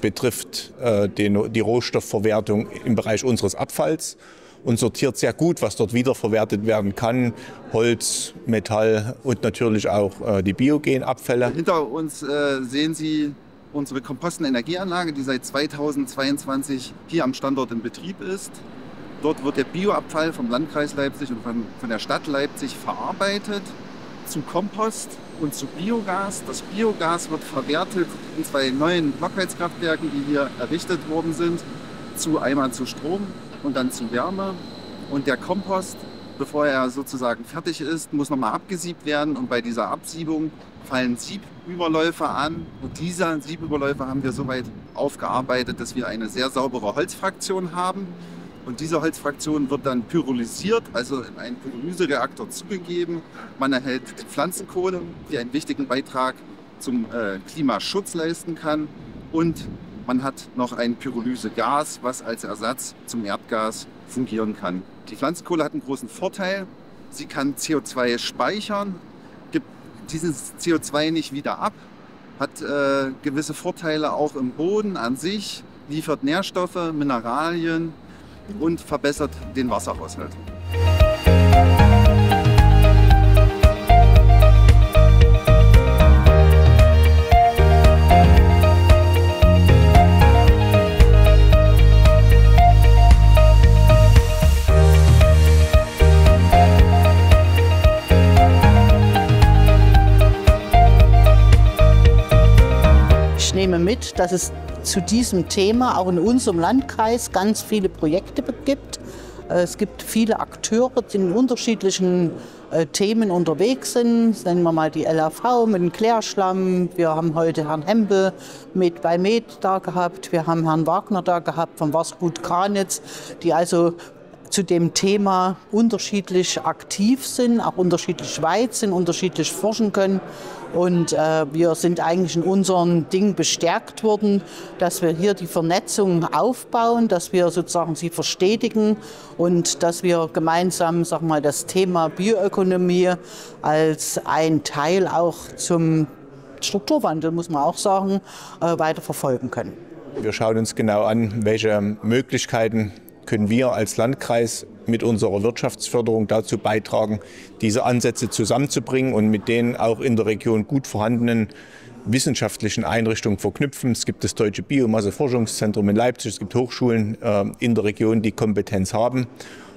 betrifft die Rohstoffverwertung im Bereich unseres Abfalls und sortiert sehr gut, was dort wiederverwertet werden kann. Holz, Metall und natürlich auch die biogenen Abfälle. Hinter uns sehen Sie unsere Kompostenergieanlage, die seit 2022 hier am Standort in Betrieb ist. Dort wird der Bioabfall vom Landkreis Leipzig und von der Stadt Leipzig verarbeitet zu Kompost und zu Biogas. Das Biogas wird verwertet in zwei neuen Blockheizkraftwerken, die hier errichtet worden sind, einmal zu Strom und dann zu Wärme. Und der Kompost, bevor er sozusagen fertig ist, muss nochmal abgesiebt werden. Und bei dieser Absiebung fallen Siebüberläufe an. Und diese Siebüberläufe haben wir soweit aufgearbeitet, dass wir eine sehr saubere Holzfraktion haben. Und diese Holzfraktion wird dann pyrolysiert, also in einen Pyrolysereaktor zugegeben. Man erhält Pflanzenkohle, die einen wichtigen Beitrag zum Klimaschutz leisten kann. Und man hat noch ein Pyrolysegas, was als Ersatz zum Erdgas fungieren kann. Die Pflanzenkohle hat einen großen Vorteil. Sie kann CO2 speichern, gibt dieses CO2 nicht wieder ab, hat gewisse Vorteile auch im Boden an sich, liefert Nährstoffe, Mineralien und verbessert den Wasserhaushalt. Ich nehme mit, dass es zu diesem Thema auch in unserem Landkreis ganz viele Projekte gibt. Es gibt viele Akteure, die in unterschiedlichen Themen unterwegs sind. Nennen wir mal die LAV mit dem Klärschlamm. Wir haben heute Herrn Hempel mit bei Med da gehabt. Wir haben Herrn Wagner da gehabt vom Wassergut Granitz, die also zu dem Thema unterschiedlich aktiv sind, auch unterschiedlich weit sind, unterschiedlich forschen können. Und wir sind eigentlich in unserem Ding bestärkt worden, dass wir hier die Vernetzung aufbauen, dass wir sozusagen sie verstetigen und dass wir gemeinsam, sag mal, das Thema Bioökonomie als ein Teil auch zum Strukturwandel, muss man auch sagen, weiter verfolgen können. Wir schauen uns genau an, welche Möglichkeiten können wir als Landkreis mit unserer Wirtschaftsförderung dazu beitragen, diese Ansätze zusammenzubringen und mit den auch in der Region gut vorhandenen wissenschaftlichen Einrichtungen verknüpfen. Es gibt das Deutsche Biomasseforschungszentrum in Leipzig, es gibt Hochschulen in der Region, die Kompetenz haben.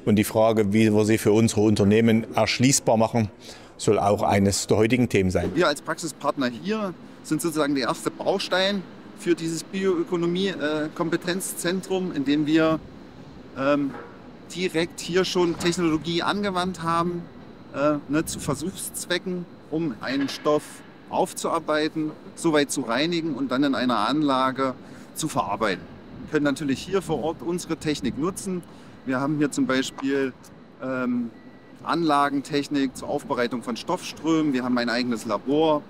Und die Frage, wie wir sie für unsere Unternehmen erschließbar machen, soll auch eines der heutigen Themen sein. Wir als Praxispartner hier sind sozusagen der erste Baustein für dieses Bioökonomie-Kompetenzzentrum, in dem wir direkt hier schon Technologie angewandt haben, zu Versuchszwecken, um einen Stoff aufzuarbeiten, soweit zu reinigen und dann in einer Anlage zu verarbeiten. Wir können natürlich hier vor Ort unsere Technik nutzen. Wir haben hier zum Beispiel Anlagentechnik zur Aufbereitung von Stoffströmen. Wir haben ein eigenes Labor.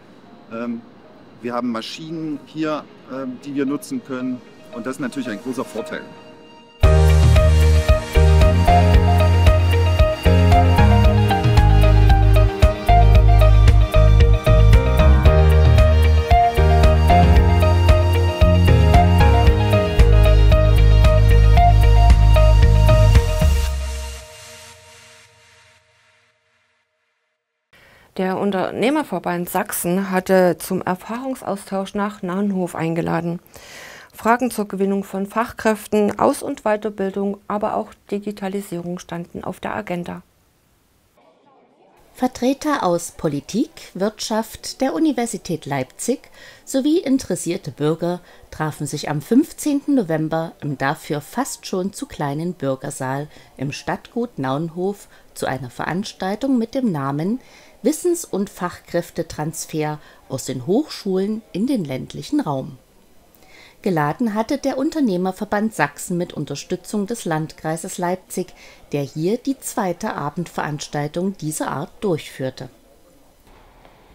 Wir haben Maschinen hier, die wir nutzen können. Und das ist natürlich ein großer Vorteil. Der Unternehmerverband Sachsen hatte zum Erfahrungsaustausch nach Naunhof eingeladen. Fragen zur Gewinnung von Fachkräften, Aus- und Weiterbildung, aber auch Digitalisierung standen auf der Agenda. Vertreter aus Politik, Wirtschaft, der Universität Leipzig sowie interessierte Bürger trafen sich am 15. November im dafür fast schon zu kleinen Bürgersaal im Stadtgut Naunhof zu einer Veranstaltung mit dem Namen Wissens- und Fachkräftetransfer aus den Hochschulen in den ländlichen Raum. Geladen hatte der Unternehmerverband Sachsen mit Unterstützung des Landkreises Leipzig, der hier die zweite Abendveranstaltung dieser Art durchführte.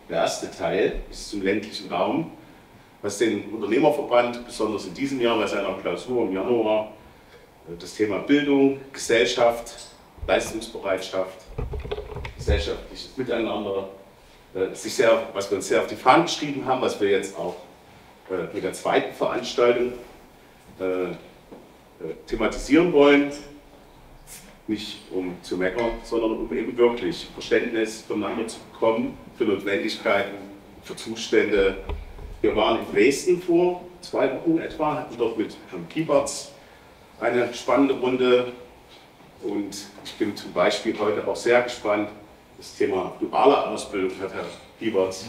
Der erste Teil ist zum ländlichen Raum, was den Unternehmerverband besonders in diesem Jahr bei seiner Klausur im Januar das Thema Bildung, Gesellschaft, Leistungsbereitschaft, gesellschaftliches Miteinander, was wir uns sehr auf die Fahnen geschrieben haben, was wir jetzt auch mit der zweiten Veranstaltung thematisieren wollen. Nicht um zu meckern, sondern um eben wirklich Verständnis voneinander zu bekommen, für Notwendigkeiten, für Zustände. Wir waren in Dresden vor 2 Wochen etwa, hatten dort mit Herrn Kiebertz eine spannende Runde. Und ich bin zum Beispiel heute auch sehr gespannt, das Thema duale Ausbildung hat Herr Kiebertz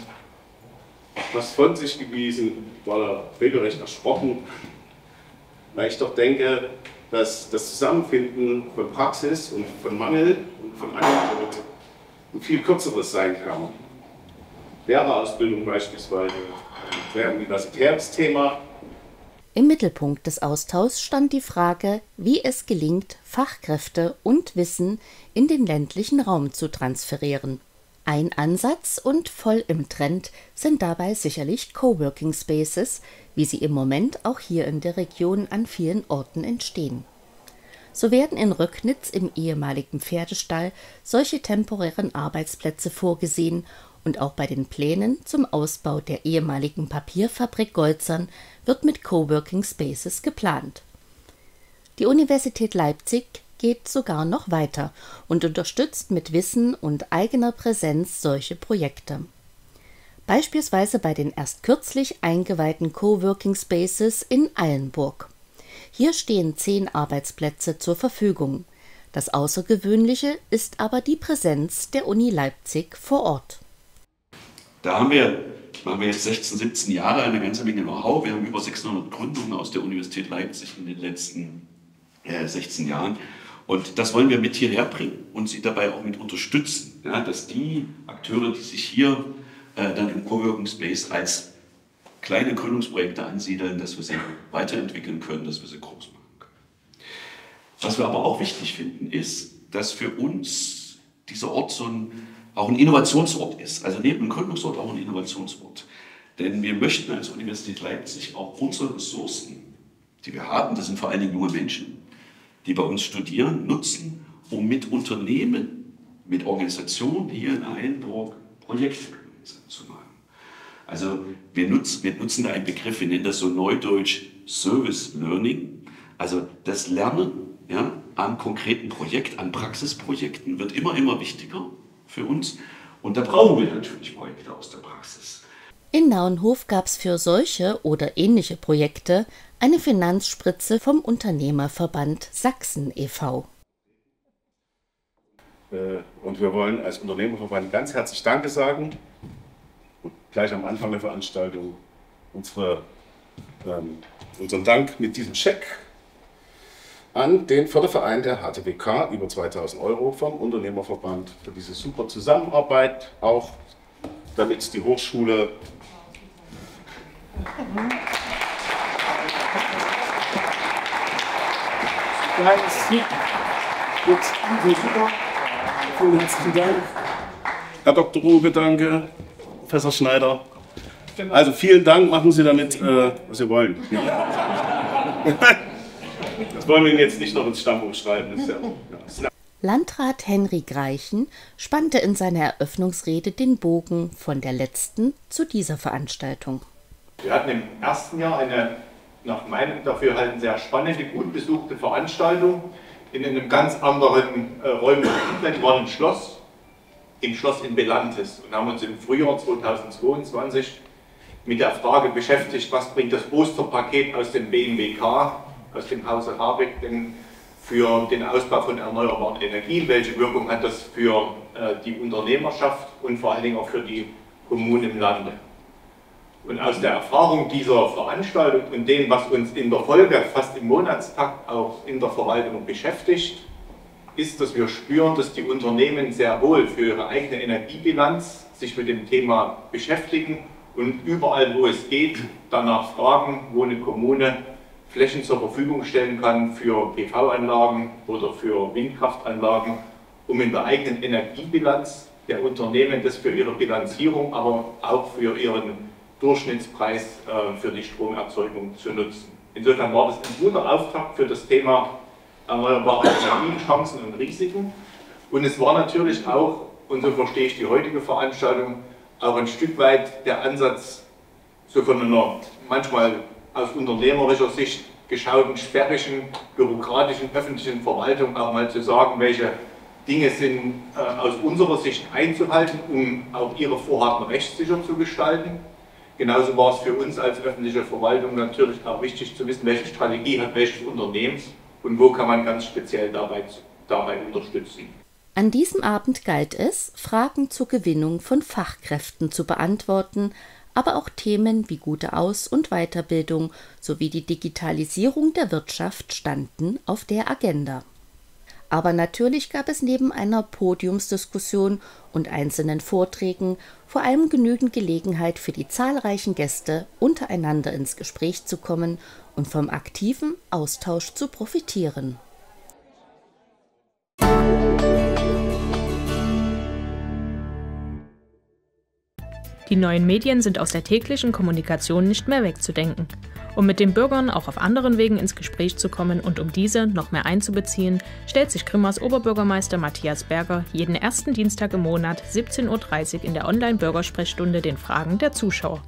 was von sich gewiesen, war er regelrecht erschrocken, weil ich doch denke, dass das Zusammenfinden von Praxis und von Mangel und von Angebot ein viel kürzeres sein kann. Lehrerausbildung beispielsweise wäre ein universitäres Thema. Im Mittelpunkt des Austauschs stand die Frage, wie es gelingt, Fachkräfte und Wissen in den ländlichen Raum zu transferieren. Ein Ansatz und voll im Trend sind dabei sicherlich Coworking Spaces, wie sie im Moment auch hier in der Region an vielen Orten entstehen. So werden in Rücknitz im ehemaligen Pferdestall solche temporären Arbeitsplätze vorgesehen und auch bei den Plänen zum Ausbau der ehemaligen Papierfabrik Golzern wird mit Coworking Spaces geplant. Die Universität Leipzig geht sogar noch weiter und unterstützt mit Wissen und eigener Präsenz solche Projekte. Beispielsweise bei den erst kürzlich eingeweihten Coworking Spaces in Eilenburg. Hier stehen 10 Arbeitsplätze zur Verfügung. Das Außergewöhnliche ist aber die Präsenz der Uni Leipzig vor Ort. Da machen wir jetzt 16, 17 Jahre eine ganze Menge Know-how. Wir haben über 600 Gründungen aus der Universität Leipzig in den letzten 16 Jahren. Und das wollen wir mit hierher bringen und sie dabei auch mit unterstützen, ja, dass die Akteure, die sich hier dann im Coworking Space als kleine Gründungsprojekte ansiedeln, dass wir sie weiterentwickeln können, dass wir sie groß machen können. Was wir aber auch wichtig finden, ist, dass für uns dieser Ort auch ein Innovationsort ist. Also neben einem Gründungsort auch ein Innovationsort. Denn wir möchten als Universität Leipzig auch unsere Ressourcen, die wir haben, das sind vor allen Dingen junge Menschen, die bei uns studieren, nutzen, um mit Unternehmen, mit Organisationen hier in Eilenburg Projekte gemeinsam zu machen. Also wir nutzen da einen Begriff, wir nennen das so neudeutsch Service Learning. Also das Lernen an konkreten Projekten, an Praxisprojekten wird immer wichtiger für uns. Und da brauchen wir natürlich Projekte aus der Praxis. In Naunhof gab es für solche oder ähnliche Projekte eine Finanzspritze vom Unternehmerverband Sachsen e.V. Und wir wollen als Unternehmerverband ganz herzlich Danke sagen und gleich am Anfang der Veranstaltung unseren Dank mit diesem Scheck an den Förderverein der HTWK über 2.000 € vom Unternehmerverband für diese super Zusammenarbeit, auch damit die Hochschule Vielen herzlichen Dank. Herr Dr. Ruge, danke. Professor Schneider. Also vielen Dank, machen Sie damit, was Sie wollen. Das wollen wir Ihnen jetzt nicht noch ins Stammbuch schreiben. Das ist ja. Landrat Henry Greichen spannte in seiner Eröffnungsrede den Bogen von der letzten zu dieser Veranstaltung. Wir hatten im ersten Jahr eine, nach meinem Dafürhalten, sehr spannende, gut besuchte Veranstaltung in einem ganz anderen räumlichen Umfeld. Wir waren im Schloss, in Belantes, und haben uns im Frühjahr 2022 mit der Frage beschäftigt, was bringt das Osterpaket aus dem BMWK, aus dem Hause Habeck, denn für den Ausbau von erneuerbaren Energien, welche Wirkung hat das für die Unternehmerschaft und vor allen Dingen auch für die Kommunen im Lande. Und aus der Erfahrung dieser Veranstaltung und dem, was uns in der Folge fast im Monatstakt auch in der Verwaltung beschäftigt, ist, dass wir spüren, dass die Unternehmen sehr wohl für ihre eigene Energiebilanz sich mit dem Thema beschäftigen und überall, wo es geht, danach fragen, wo eine Kommune Flächen zur Verfügung stellen kann für PV-Anlagen oder für Windkraftanlagen, um in der eigenen Energiebilanz der Unternehmen das für ihre Bilanzierung, aber auch für ihren Durchschnittspreis für die Stromerzeugung zu nutzen. Insofern war das ein guter Auftrag für das Thema erneuerbare Energien, Chancen und Risiken. Und es war natürlich auch, und so verstehe ich die heutige Veranstaltung, auch ein Stück weit der Ansatz, so von einer manchmal aus unternehmerischer Sicht geschauten, sperrigen, bürokratischen, öffentlichen Verwaltung auch mal zu sagen, welche Dinge sind aus unserer Sicht einzuhalten, um auch ihre Vorhaben rechtssicher zu gestalten. Genauso war es für uns als öffentliche Verwaltung natürlich auch wichtig zu wissen, welche Strategie hat welches Unternehmen und wo kann man ganz speziell dabei unterstützen. An diesem Abend galt es, Fragen zur Gewinnung von Fachkräften zu beantworten, aber auch Themen wie gute Aus- und Weiterbildung sowie die Digitalisierung der Wirtschaft standen auf der Agenda. Aber natürlich gab es neben einer Podiumsdiskussion und einzelnen Vorträgen vor allem genügend Gelegenheit für die zahlreichen Gäste, untereinander ins Gespräch zu kommen und vom aktiven Austausch zu profitieren. Die neuen Medien sind aus der täglichen Kommunikation nicht mehr wegzudenken. Um mit den Bürgern auch auf anderen Wegen ins Gespräch zu kommen und um diese noch mehr einzubeziehen, stellt sich Grimmas Oberbürgermeister Matthias Berger jeden ersten Dienstag im Monat 17:30 Uhr in der Online-Bürgersprechstunde den Fragen der Zuschauer.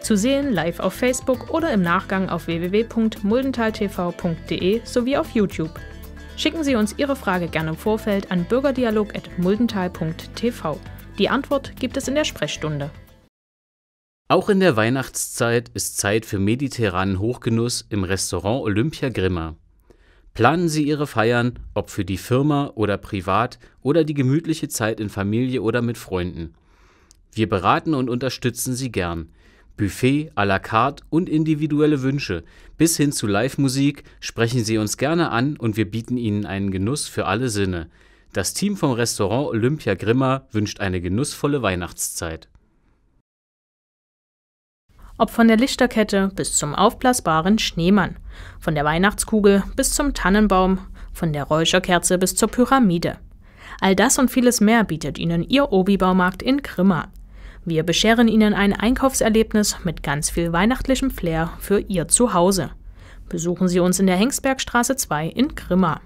Zu sehen live auf Facebook oder im Nachgang auf www.muldentaltv.de sowie auf YouTube. Schicken Sie uns Ihre Frage gerne im Vorfeld an bürgerdialog@muldental.tv. Die Antwort gibt es in der Sprechstunde. Auch in der Weihnachtszeit ist Zeit für mediterranen Hochgenuss im Restaurant Olympia Grimma. Planen Sie Ihre Feiern, ob für die Firma oder privat oder die gemütliche Zeit in Familie oder mit Freunden. Wir beraten und unterstützen Sie gern. Buffet, à la carte und individuelle Wünsche bis hin zu Live-Musik sprechen Sie uns gerne an und wir bieten Ihnen einen Genuss für alle Sinne. Das Team vom Restaurant Olympia Grimma wünscht eine genussvolle Weihnachtszeit. Ob von der Lichterkette bis zum aufblasbaren Schneemann, von der Weihnachtskugel bis zum Tannenbaum, von der Räucherkerze bis zur Pyramide. All das und vieles mehr bietet Ihnen Ihr Obi-Baumarkt in Grimma. Wir bescheren Ihnen ein Einkaufserlebnis mit ganz viel weihnachtlichem Flair für Ihr Zuhause. Besuchen Sie uns in der Hengstbergstraße 2 in Grimma.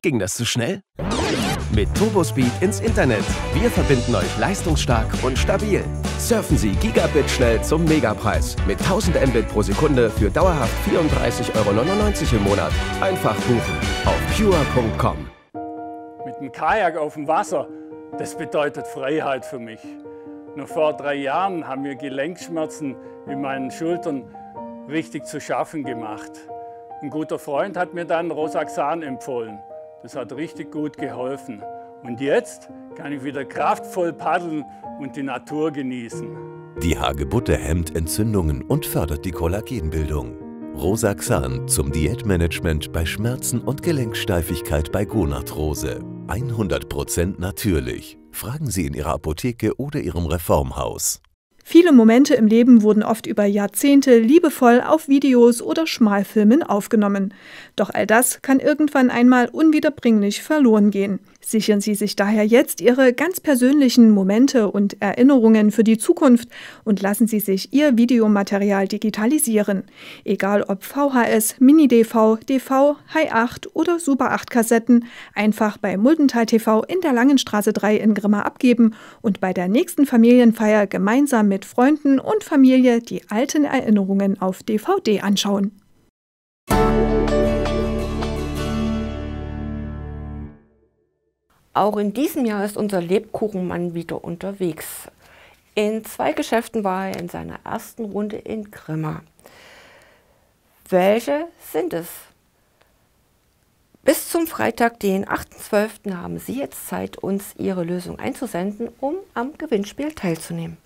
Ging das zu schnell? Mit Turbospeed ins Internet. Wir verbinden euch leistungsstark und stabil. Surfen Sie Gigabit schnell zum Megapreis. Mit 1000 Mbit pro Sekunde für dauerhaft 34,99 € im Monat. Einfach buchen auf pure.com. Mit einem Kajak auf dem Wasser, das bedeutet Freiheit für mich. Noch vor 3 Jahren haben mir Gelenkschmerzen in meinen Schultern richtig zu schaffen gemacht. Ein guter Freund hat mir dann Rosaxan empfohlen. Das hat richtig gut geholfen. Und jetzt kann ich wieder kraftvoll paddeln und die Natur genießen. Die Hagebutte hemmt Entzündungen und fördert die Kollagenbildung. Rosaxan zum Diätmanagement bei Schmerzen und Gelenksteifigkeit bei Gonarthrose. 100% natürlich. Fragen Sie in Ihrer Apotheke oder Ihrem Reformhaus. Viele Momente im Leben wurden oft über Jahrzehnte liebevoll auf Videos oder Schmalfilmen aufgenommen. Doch all das kann irgendwann einmal unwiederbringlich verloren gehen. Sichern Sie sich daher jetzt Ihre ganz persönlichen Momente und Erinnerungen für die Zukunft und lassen Sie sich Ihr Videomaterial digitalisieren. Egal ob VHS, Mini-DV, DV, Hi8 oder Super 8 Kassetten, einfach bei Muldenthal TV in der Langenstraße 3 in Grimma abgeben und bei der nächsten Familienfeier gemeinsam mit Freunden und Familie die alten Erinnerungen auf DVD anschauen. Auch in diesem Jahr ist unser Lebkuchenmann wieder unterwegs. In zwei Geschäften war er in seiner ersten Runde in Grimma. Welche sind es? Bis zum Freitag, den 8.12. haben Sie jetzt Zeit, uns Ihre Lösung einzusenden, um am Gewinnspiel teilzunehmen.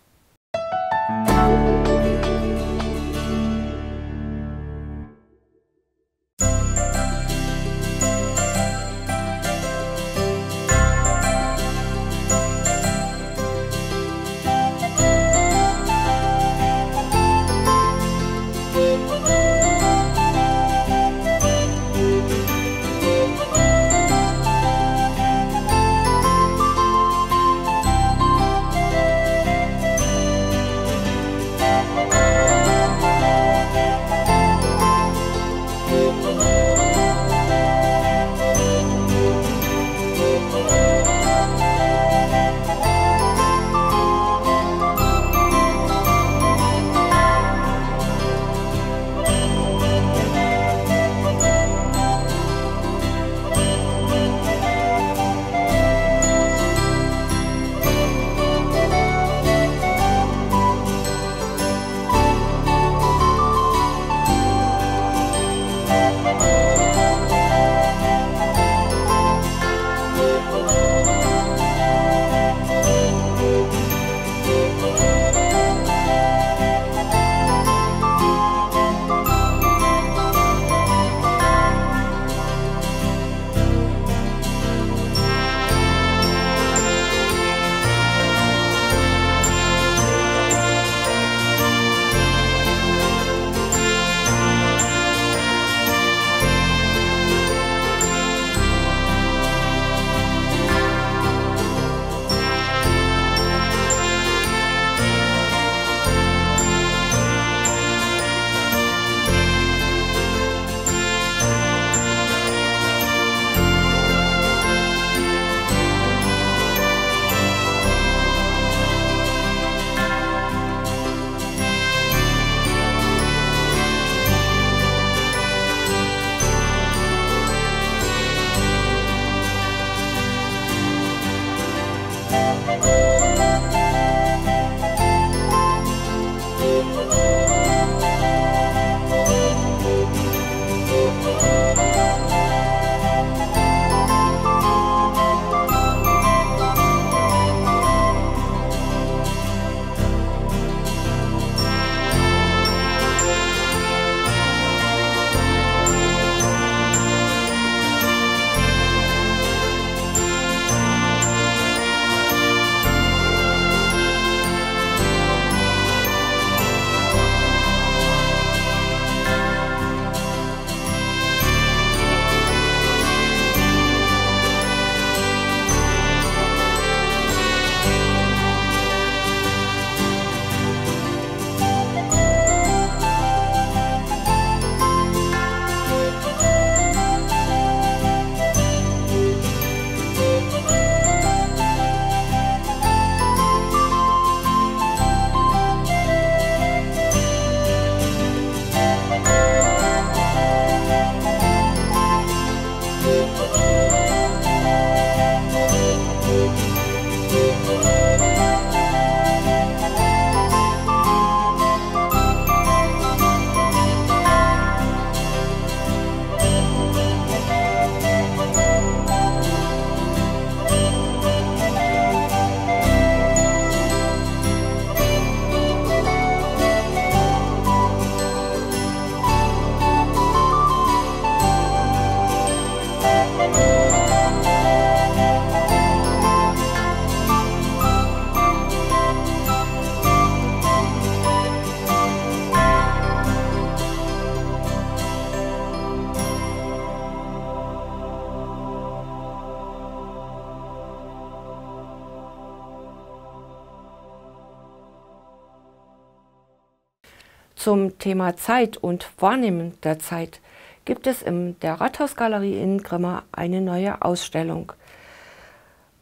Zum Thema Zeit und Wahrnehmen der Zeit gibt es in der Rathausgalerie in Grimma eine neue Ausstellung.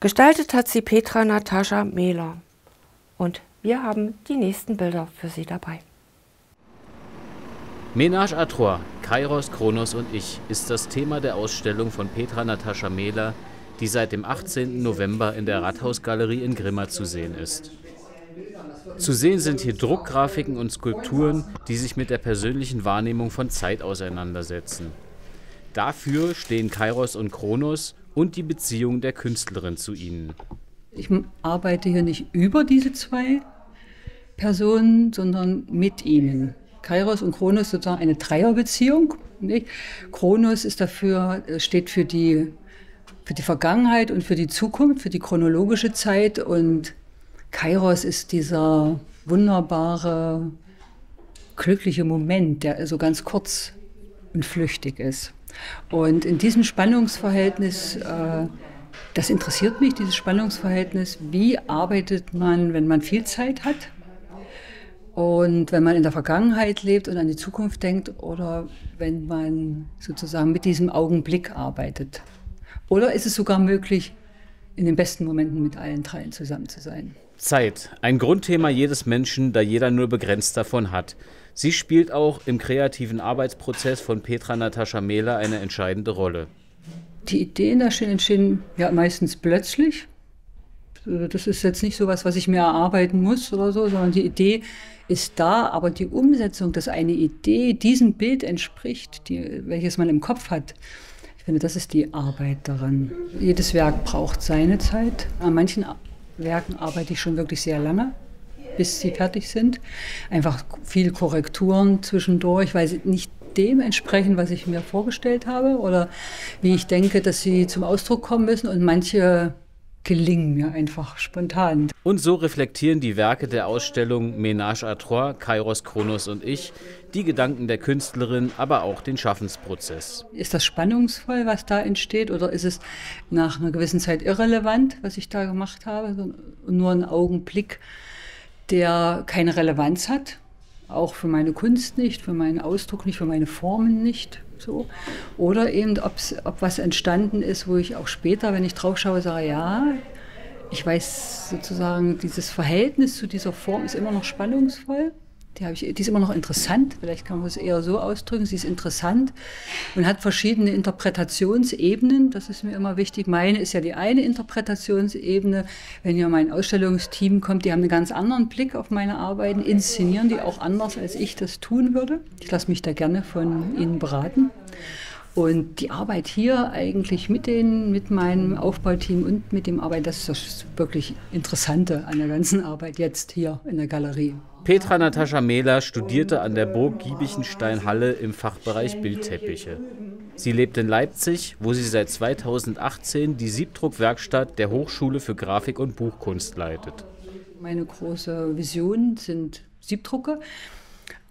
Gestaltet hat sie Petra Natascha Mähler. Und wir haben die nächsten Bilder für Sie dabei. Ménage à trois, Kairos, Kronos und ich ist das Thema der Ausstellung von Petra Natascha Mähler, die seit dem 18. November in der Rathausgalerie in Grimma zu sehen ist. Zu sehen sind hier Druckgrafiken und Skulpturen, die sich mit der persönlichen Wahrnehmung von Zeit auseinandersetzen. Dafür stehen Kairos und Kronos und die Beziehung der Künstlerin zu ihnen. Ich arbeite hier nicht über diese zwei Personen, sondern mit ihnen. Kairos und Kronos ist sozusagen eine Dreierbeziehung. Kronos ist dafür, steht für die Vergangenheit und für die Zukunft, für die chronologische Zeit, und Kairos ist dieser wunderbare, glückliche Moment, der so ganz kurz und flüchtig ist. Und in diesem Spannungsverhältnis, das interessiert mich, dieses Spannungsverhältnis, wie arbeitet man, wenn man viel Zeit hat und wenn man in der Vergangenheit lebt und an die Zukunft denkt, oder wenn man sozusagen mit diesem Augenblick arbeitet. Oder ist es sogar möglich, in den besten Momenten mit allen dreien zusammen zu sein? Zeit, ein Grundthema jedes Menschen, da jeder nur begrenzt davon hat. Sie spielt auch im kreativen Arbeitsprozess von Petra Natascha Mähler eine entscheidende Rolle. Die Ideen entstehen ja meistens plötzlich. Das ist jetzt nicht so was, was ich mir erarbeiten muss oder so, sondern die Idee ist da, aber die Umsetzung, dass eine Idee diesem Bild entspricht, welches man im Kopf hat, ich finde, das ist die Arbeit daran. Jedes Werk braucht seine Zeit. An manchen Werken arbeite ich schon wirklich sehr lange, bis sie fertig sind. Einfach viele Korrekturen zwischendurch, weil sie nicht dem entsprechen, was ich mir vorgestellt habe oder wie ich denke, dass sie zum Ausdruck kommen müssen. Und manche gelingen mir einfach spontan. Und so reflektieren die Werke der Ausstellung Ménage à trois, Kairos, Kronos und ich, die Gedanken der Künstlerin, aber auch den Schaffensprozess. Ist das spannungsvoll, was da entsteht, oder ist es nach einer gewissen Zeit irrelevant, was ich da gemacht habe? Nur ein Augenblick, der keine Relevanz hat, auch für meine Kunst nicht, für meinen Ausdruck nicht, für meine Formen nicht. So. Oder eben, ob was entstanden ist, wo ich auch später, wenn ich drauf schaue, sage, ja, ich weiß sozusagen, dieses Verhältnis zu dieser Form ist immer noch spannungsvoll. Die ist immer noch interessant, vielleicht kann man es eher so ausdrücken, sie ist interessant und hat verschiedene Interpretationsebenen, das ist mir immer wichtig. Meine ist ja die eine Interpretationsebene, wenn hier mein Ausstellungsteam kommt, die haben einen ganz anderen Blick auf meine Arbeiten, inszenieren die auch anders, als ich das tun würde. Ich lasse mich da gerne von ihnen beraten. Und die Arbeit hier eigentlich mit meinem Aufbauteam und mit dem Arbeit, das ist das wirklich Interessante an der ganzen Arbeit jetzt hier in der Galerie. Petra Natascha Mähler studierte an der Burg Giebichenstein-Halle im Fachbereich Bildteppiche. Sie lebt in Leipzig, wo sie seit 2018 die Siebdruckwerkstatt der Hochschule für Grafik und Buchkunst leitet. Meine große Vision sind Siebdrucke,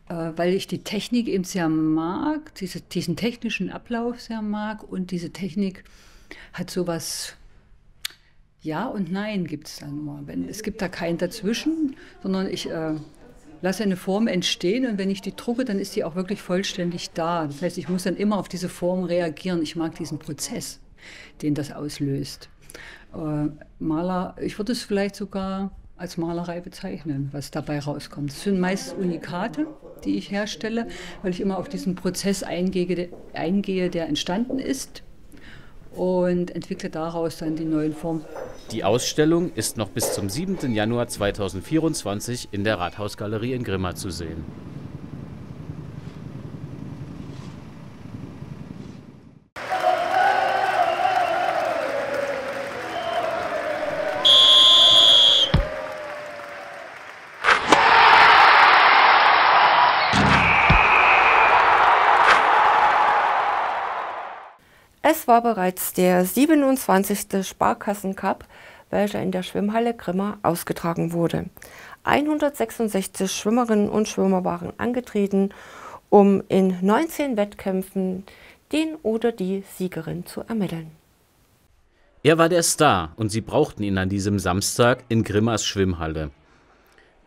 weil ich die Technik eben sehr mag, diesen technischen Ablauf sehr mag, und diese Technik hat sowas. Ja und Nein gibt es da nur. Es gibt da kein Dazwischen, sondern ich lasse eine Form entstehen, und wenn ich die drucke, dann ist die auch wirklich vollständig da. Das heißt, ich muss dann immer auf diese Form reagieren. Ich mag diesen Prozess, den das auslöst. Ich würde es vielleicht sogar als Malerei bezeichnen, was dabei rauskommt. Das sind meist Unikate, die ich herstelle, weil ich immer auf diesen Prozess eingehe, der entstanden ist, und entwickle daraus dann die neuen Formen. Die Ausstellung ist noch bis zum 7. Januar 2024 in der Rathausgalerie in Grimma zu sehen. Es war bereits der 27. Sparkassen-Cup, welcher in der Schwimmhalle Grimma ausgetragen wurde. 166 Schwimmerinnen und Schwimmer waren angetreten, um in 19 Wettkämpfen den oder die Siegerin zu ermitteln. Er war der Star, und sie brauchten ihn an diesem Samstag in Grimmas Schwimmhalle.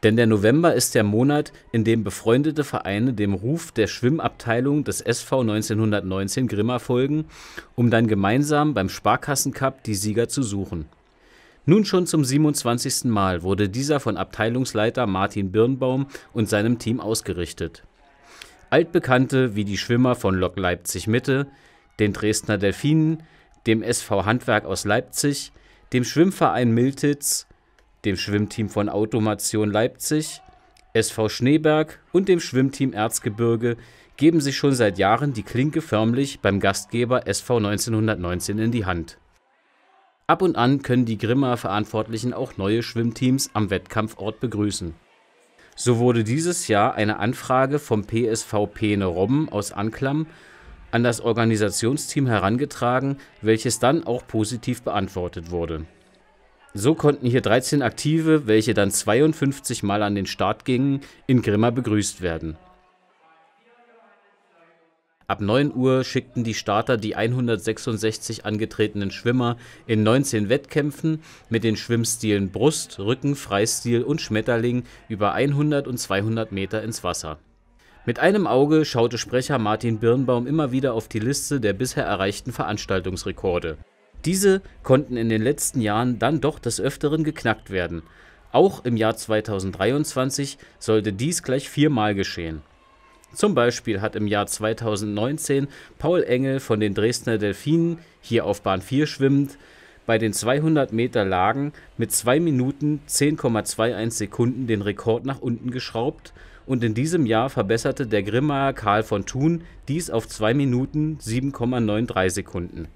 Denn der November ist der Monat, in dem befreundete Vereine dem Ruf der Schwimmabteilung des SV 1919 Grimma folgen, um dann gemeinsam beim Sparkassencup die Sieger zu suchen. Nun schon zum 27. Mal wurde dieser von Abteilungsleiter Martin Birnbaum und seinem Team ausgerichtet. Altbekannte wie die Schwimmer von Lok Leipzig-Mitte, den Dresdner Delfinen, dem SV Handwerk aus Leipzig, dem Schwimmverein Miltitz, dem Schwimmteam von Automation Leipzig, SV Schneeberg und dem Schwimmteam Erzgebirge geben sich schon seit Jahren die Klinke förmlich beim Gastgeber SV 1919 in die Hand. Ab und an können die Grimmaer Verantwortlichen auch neue Schwimmteams am Wettkampfort begrüßen. So wurde dieses Jahr eine Anfrage vom PSV Peene-Robben aus Anklam an das Organisationsteam herangetragen, welches dann auch positiv beantwortet wurde. So konnten hier 13 Aktive, welche dann 52 Mal an den Start gingen, in Grimma begrüßt werden. Ab 9 Uhr schickten die Starter die 166 angetretenen Schwimmer in 19 Wettkämpfen mit den Schwimmstilen Brust, Rücken, Freistil und Schmetterling über 100 und 200 Meter ins Wasser. Mit einem Auge schaute Sprecher Martin Birnbaum immer wieder auf die Liste der bisher erreichten Veranstaltungsrekorde. Diese konnten in den letzten Jahren dann doch des Öfteren geknackt werden. Auch im Jahr 2023 sollte dies gleich 4-mal geschehen. Zum Beispiel hat im Jahr 2019 Paul Engel von den Dresdner Delfinen, hier auf Bahn 4 schwimmend, bei den 200 Meter Lagen mit 2 Minuten 10,21 Sekunden den Rekord nach unten geschraubt und in diesem Jahr verbesserte der Grimmaer Karl von Thun dies auf 2 Minuten 7,93 Sekunden.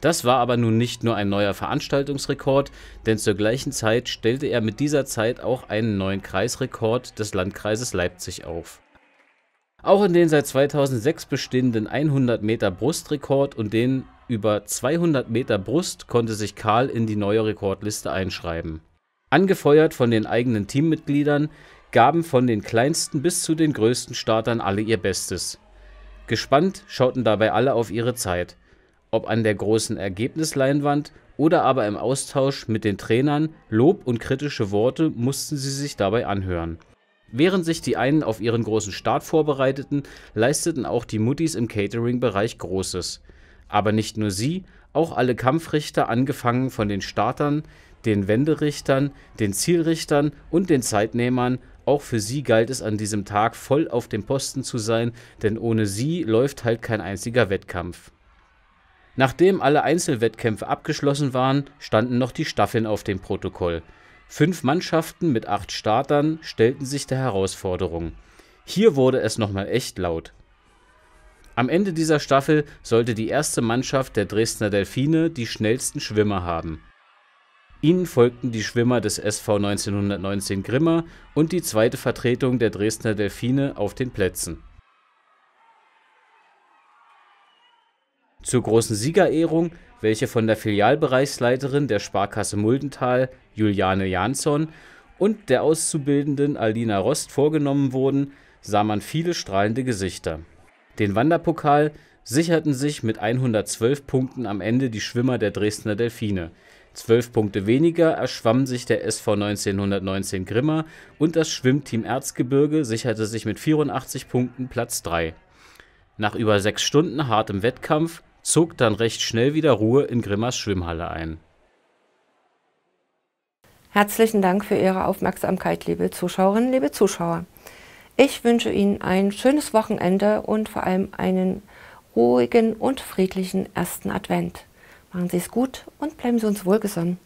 Das war aber nun nicht nur ein neuer Veranstaltungsrekord, denn zur gleichen Zeit stellte er mit dieser Zeit auch einen neuen Kreisrekord des Landkreises Leipzig auf. Auch in den seit 2006 bestehenden 100 Meter Brustrekord und den über 200 Meter Brust konnte sich Karl in die neue Rekordliste einschreiben. Angefeuert von den eigenen Teammitgliedern gaben von den kleinsten bis zu den größten Startern alle ihr Bestes. Gespannt schauten dabei alle auf ihre Zeit. Ob an der großen Ergebnisleinwand oder aber im Austausch mit den Trainern, Lob und kritische Worte mussten sie sich dabei anhören. Während sich die einen auf ihren großen Start vorbereiteten, leisteten auch die Muttis im Catering-Bereich Großes. Aber nicht nur sie, auch alle Kampfrichter, angefangen von den Startern, den Wenderichtern, den Zielrichtern und den Zeitnehmern, auch für sie galt es an diesem Tag voll auf dem Posten zu sein, denn ohne sie läuft halt kein einziger Wettkampf. Nachdem alle Einzelwettkämpfe abgeschlossen waren, standen noch die Staffeln auf dem Protokoll. 5 Mannschaften mit 8 Startern stellten sich der Herausforderung. Hier wurde es nochmal echt laut. Am Ende dieser Staffel sollte die erste Mannschaft der Dresdner Delfine die schnellsten Schwimmer haben. Ihnen folgten die Schwimmer des SV 1919 Grimma und die zweite Vertretung der Dresdner Delfine auf den Plätzen. Zur großen Siegerehrung, welche von der Filialbereichsleiterin der Sparkasse Muldental, Juliane Jansson, und der Auszubildenden Alina Rost vorgenommen wurden, sah man viele strahlende Gesichter. Den Wanderpokal sicherten sich mit 112 Punkten am Ende die Schwimmer der Dresdner Delfine. 12 Punkte weniger erschwamm sich der SV 1919 Grimma und das Schwimmteam Erzgebirge sicherte sich mit 84 Punkten Platz 3. Nach über 6 Stunden hartem Wettkampf zog dann recht schnell wieder Ruhe in Grimmas Schwimmhalle ein. Herzlichen Dank für Ihre Aufmerksamkeit, liebe Zuschauerinnen, liebe Zuschauer. Ich wünsche Ihnen ein schönes Wochenende und vor allem einen ruhigen und friedlichen ersten Advent. Machen Sie es gut und bleiben Sie uns wohlgesonnen.